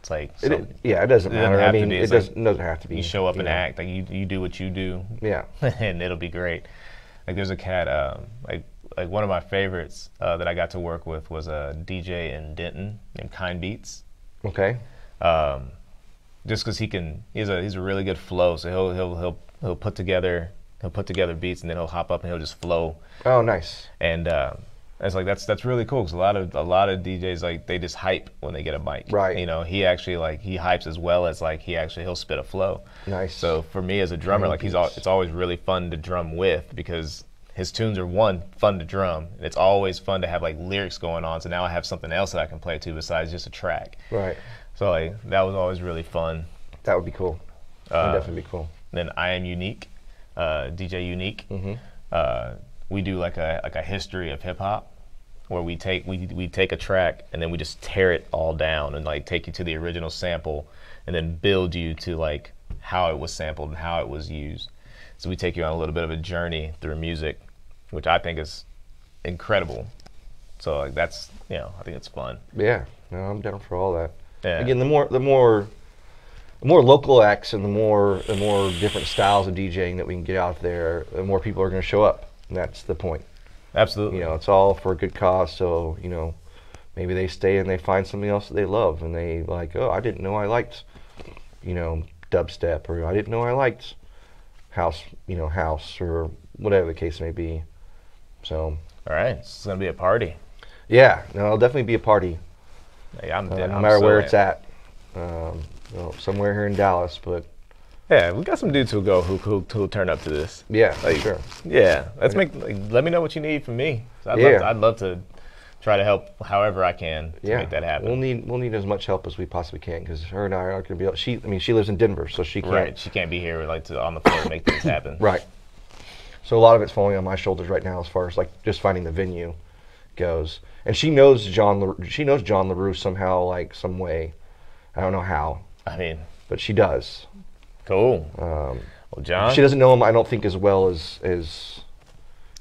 it's like it doesn't matter. I mean, it doesn't have to be. You show up and act like you do what you do. Yeah, and it'll be great. Like, there's a cat. Like one of my favorites that I got to work with was a DJ in Denton named Kind Beats. Okay. Just because he's a really good flow. So he'll put together beats and then he'll hop up and he'll just flow. Oh, nice. And it's like that's really cool because a lot of DJs, like, they just hype when they get a mic. Right. You know, he actually, like, he hypes as well as, like, he'll spit a flow. Nice. So for me as a drummer, like, it's always really fun to drum with because his tunes are fun to drum. And it's always fun to have, like, lyrics going on. So now I have something else that I can play to besides just a track. Right. So, like, that was always really fun. That would be cool. That would definitely be cool. Then I Am Unique, DJ Unique. Mm-hmm. We do like a history of hip hop, where we take a track and then we just tear it all down and, like, take you to the original sample and then build you to, like, how it was sampled and how it was used. So we take you on a little bit of a journey through music, which I think is incredible. So, like, that's, you know, I think it's fun. Yeah, no, I'm down for all that. Yeah. Again, the more local acts and the more different styles of DJing that we can get out there, the more people are going to show up. And that's the point. Absolutely. You know, it's all for a good cause. So, you know, maybe they stay and they find something else that they love, and they like, oh, I didn't know I liked, you know, dubstep, or I didn't know I liked house, you know, house, or whatever the case may be. So. All right, it's going to be a party. Yeah, no, it'll definitely be a party. Like, no matter where it's at, you know, somewhere here in Dallas, but yeah, we got some dudes who'll turn up to this. Yeah, like, for sure. Yeah, let me know what you need from me. I'd love to try to help however I can to make that happen. We'll need as much help as we possibly can because her and I aren't gonna be able. She lives in Denver, so she can't. Right, she can't be here on the floor to make things happen. Right. So a lot of it's falling on my shoulders right now as far as, like, just finding the venue goes. And she knows John LaRue somehow, like, some way. I don't know how. I mean, but she does. Cool. Well, John. She doesn't know him, I don't think, as well as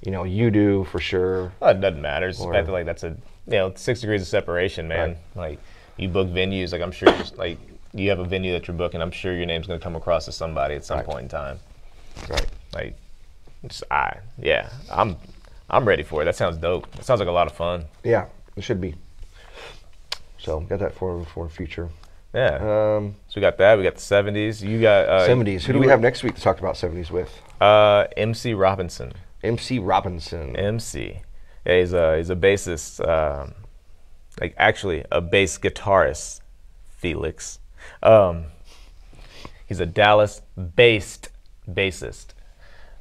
you know, you do for sure. Well, it doesn't matter. It's the fact that, like, that's a, you know, 6 degrees of separation, man. Right. Like, you book venues, like, I'm sure like you have a venue that you're booking. I'm sure your name's gonna come across to somebody at some point in time. Right. Like, I'm ready for it. That sounds dope. It sounds like a lot of fun. Yeah, it should be. So, got that for future. Yeah. So we got that. We got the 70s. You got 70s. Who do we have next week to talk about 70s with? MC Robinson. MC Robinson. MC. Yeah, he's a bassist. Like, actually, a bass guitarist. Felix. He's a Dallas-based bassist.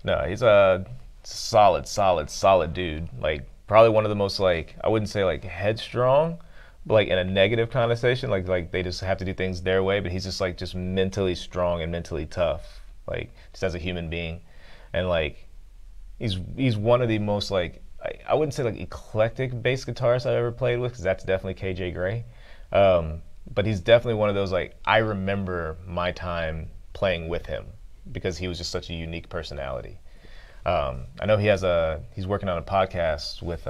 No, he's a solid dude. Like, probably one of the most, like, I wouldn't say, like, headstrong, but, like, in a negative connotation, like they just have to do things their way, but he's just, like, just mentally strong and mentally tough, like, just as a human being. And, like, he's one of the most, like, I wouldn't say, like, eclectic bass guitarists I've ever played with, because that's definitely KJ Gray. But he's definitely one of those, like, I remember my time playing with him because he was just such a unique personality. I know he's working on a podcast with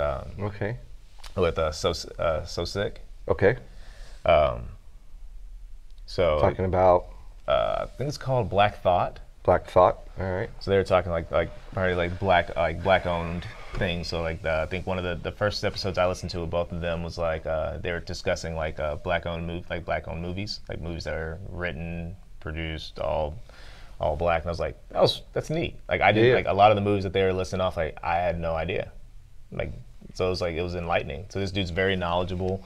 So Sick. Okay. So talking about I think it's called Black Thought. Black Thought. All right. So they were talking like probably like black owned things. So like I think one of the first episodes I listened to of both of them was like they were discussing like black owned movies, like movies that are written, produced, all black, and I was like, that's neat. Like I did like a lot of the movies that they were listing off, like I had no idea. Like so it was enlightening. So this dude's very knowledgeable.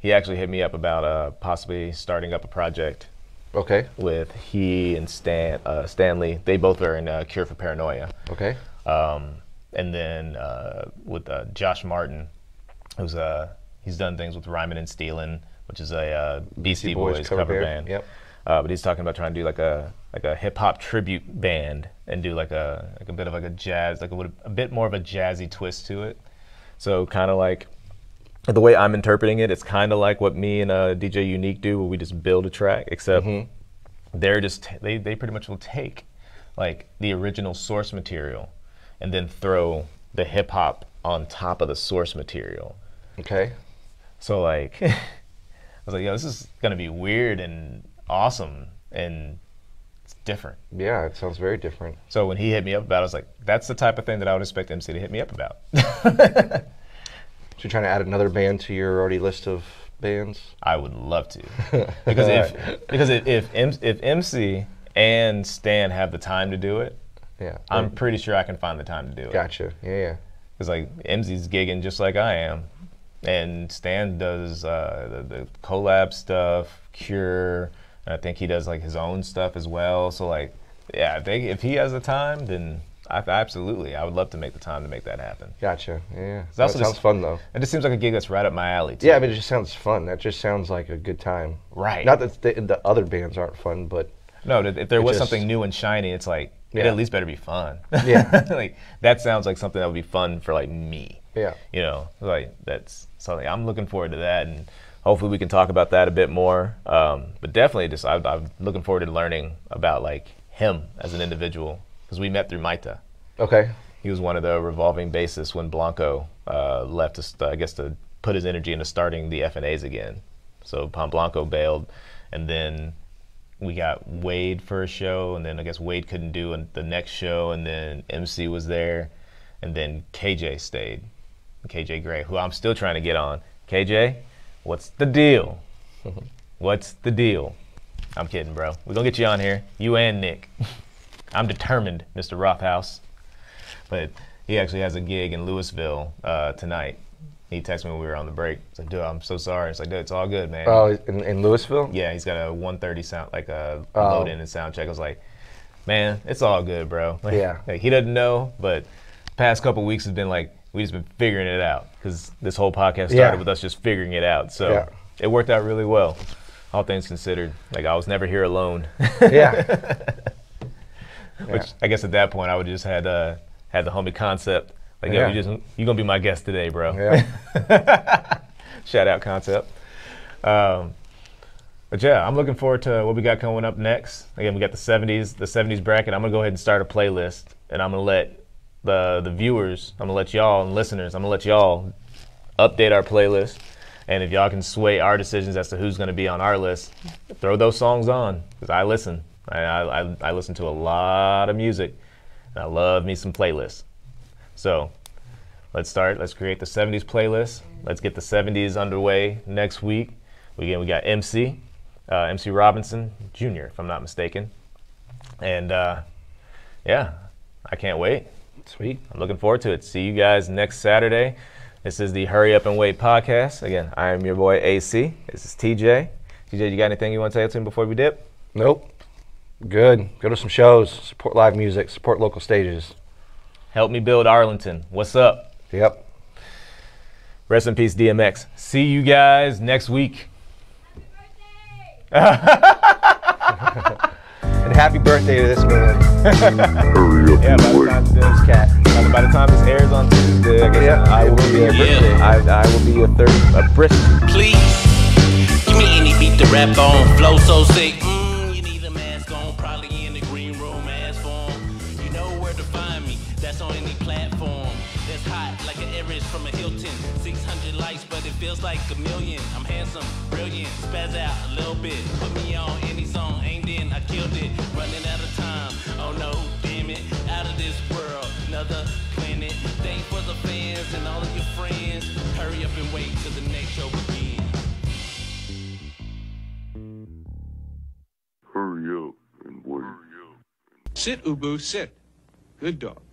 He actually hit me up about possibly starting up a project. Okay. With he and Stanley, they both are in Cure for Paranoia. Okay. And then with Josh Martin, who's he's done things with Ryman and Stealin', which is a Beastie Boys cover band. Yep. But he's talking about trying to do like a hip hop tribute band and do a bit more of a jazzy twist to it. So kind of like the way I'm interpreting it, it's kind of like what me and DJ Unique do, where we just build a track, except they're just they pretty much will take like the original source material and then throw the hip hop on top of the source material. Okay. So like, I was like, yo, this is gonna be weird and awesome and it's different. Yeah, it sounds very different. So when he hit me up about it, I was like, that's the type of thing that I would expect MC to hit me up about. So you're trying to add another band to your already list of bands? I would love to. Because if MC and Stan have the time to do it, yeah, I'm pretty sure I can find the time to do it. Gotcha. Yeah, yeah. Because like MZ's gigging just like I am, and Stan does the collab stuff, Cure, and I think he does like his own stuff as well. So like, yeah, if he has the time, then I would love to make the time to make that happen. Gotcha. Yeah. That sounds fun though. It just seems like a gig that's right up my alley too. Yeah, I mean, it just sounds fun. That just sounds like a good time. Right. Not that the other bands aren't fun, but no, if there was something new and shiny, it's like. Yeah. It at least better be fun. Yeah. Like that sounds like something that would be fun for like me. Yeah. You know, like that's something I'm looking forward to that, and hopefully we can talk about that a bit more. But definitely, just I'm looking forward to learning about like him as an individual, because we met through Maita. Okay. He was one of the revolving bassists when Blanco left us, I guess, to put his energy into starting the FNAs again. So Pom Blanco bailed, and then. We got Wade for a show, and then I guess Wade couldn't do the next show, and then MC was there, and then KJ stayed. KJ Gray, who I'm still trying to get on. KJ, what's the deal? What's the deal? I'm kidding, bro. We're gonna get you on here, you and Nick. I'm determined, Mr. Rothhouse. But he actually has a gig in Louisville tonight. He texted me when we were on the break. He's like, dude, I'm so sorry. It's like, dude, it's all good, man. Oh, in Louisville? Yeah, he's got a 130 sound, like a load in and sound check. I was like, man, it's all good, bro. Like, yeah. Like, he doesn't know, but past couple weeks has been like, we just been figuring it out, because this whole podcast started with us just figuring it out. So it worked out really well, all things considered. Like, I was never here alone. Yeah. Which I guess at that point I would just had the homie Concept. Like, yeah. Yo, you're going to be my guest today, bro. Yeah. Shout out, Concept. But yeah, I'm looking forward to what we got coming up next. Again, we got the 70s bracket. I'm going to go ahead and start a playlist, and I'm going to let the viewers, I'm going to let y'all and listeners, I'm going to let y'all update our playlist. And if y'all can sway our decisions as to who's going to be on our list, throw those songs on, because I listen. I listen to a lot of music, and I love me some playlists. So let's start. Let's create the 70s playlist. Let's get the 70s underway next week. We got MC Robinson Jr., if I'm not mistaken. And yeah, I can't wait. Sweet. I'm looking forward to it. See you guys next Saturday. This is the Hurry Up and Wait podcast. Again, I am your boy AC. This is TJ. TJ, you got anything you want to say to him before we dip? Nope. Good. Go to some shows. Support live music. Support local stages. Help me build Arlington. What's up? Yep. Rest in peace, DMX. See you guys next week. Happy birthday! And happy birthday to this man. Hurry up, by the time this airs on Tuesday, I will be a birthday. I will be a Bristol. Please, give me any beat to rap on. Flow so sick. Feels like a million. I'm handsome, brilliant, spaz out a little bit. Put me on any song, ain't then I killed it. Running out of time, oh no, damn it. Out of this world, another planet. Thanks for the fans and all of your friends. Hurry up and wait till the next show begins. Hurry up and wait. Sit, Ubu, sit. Good dog.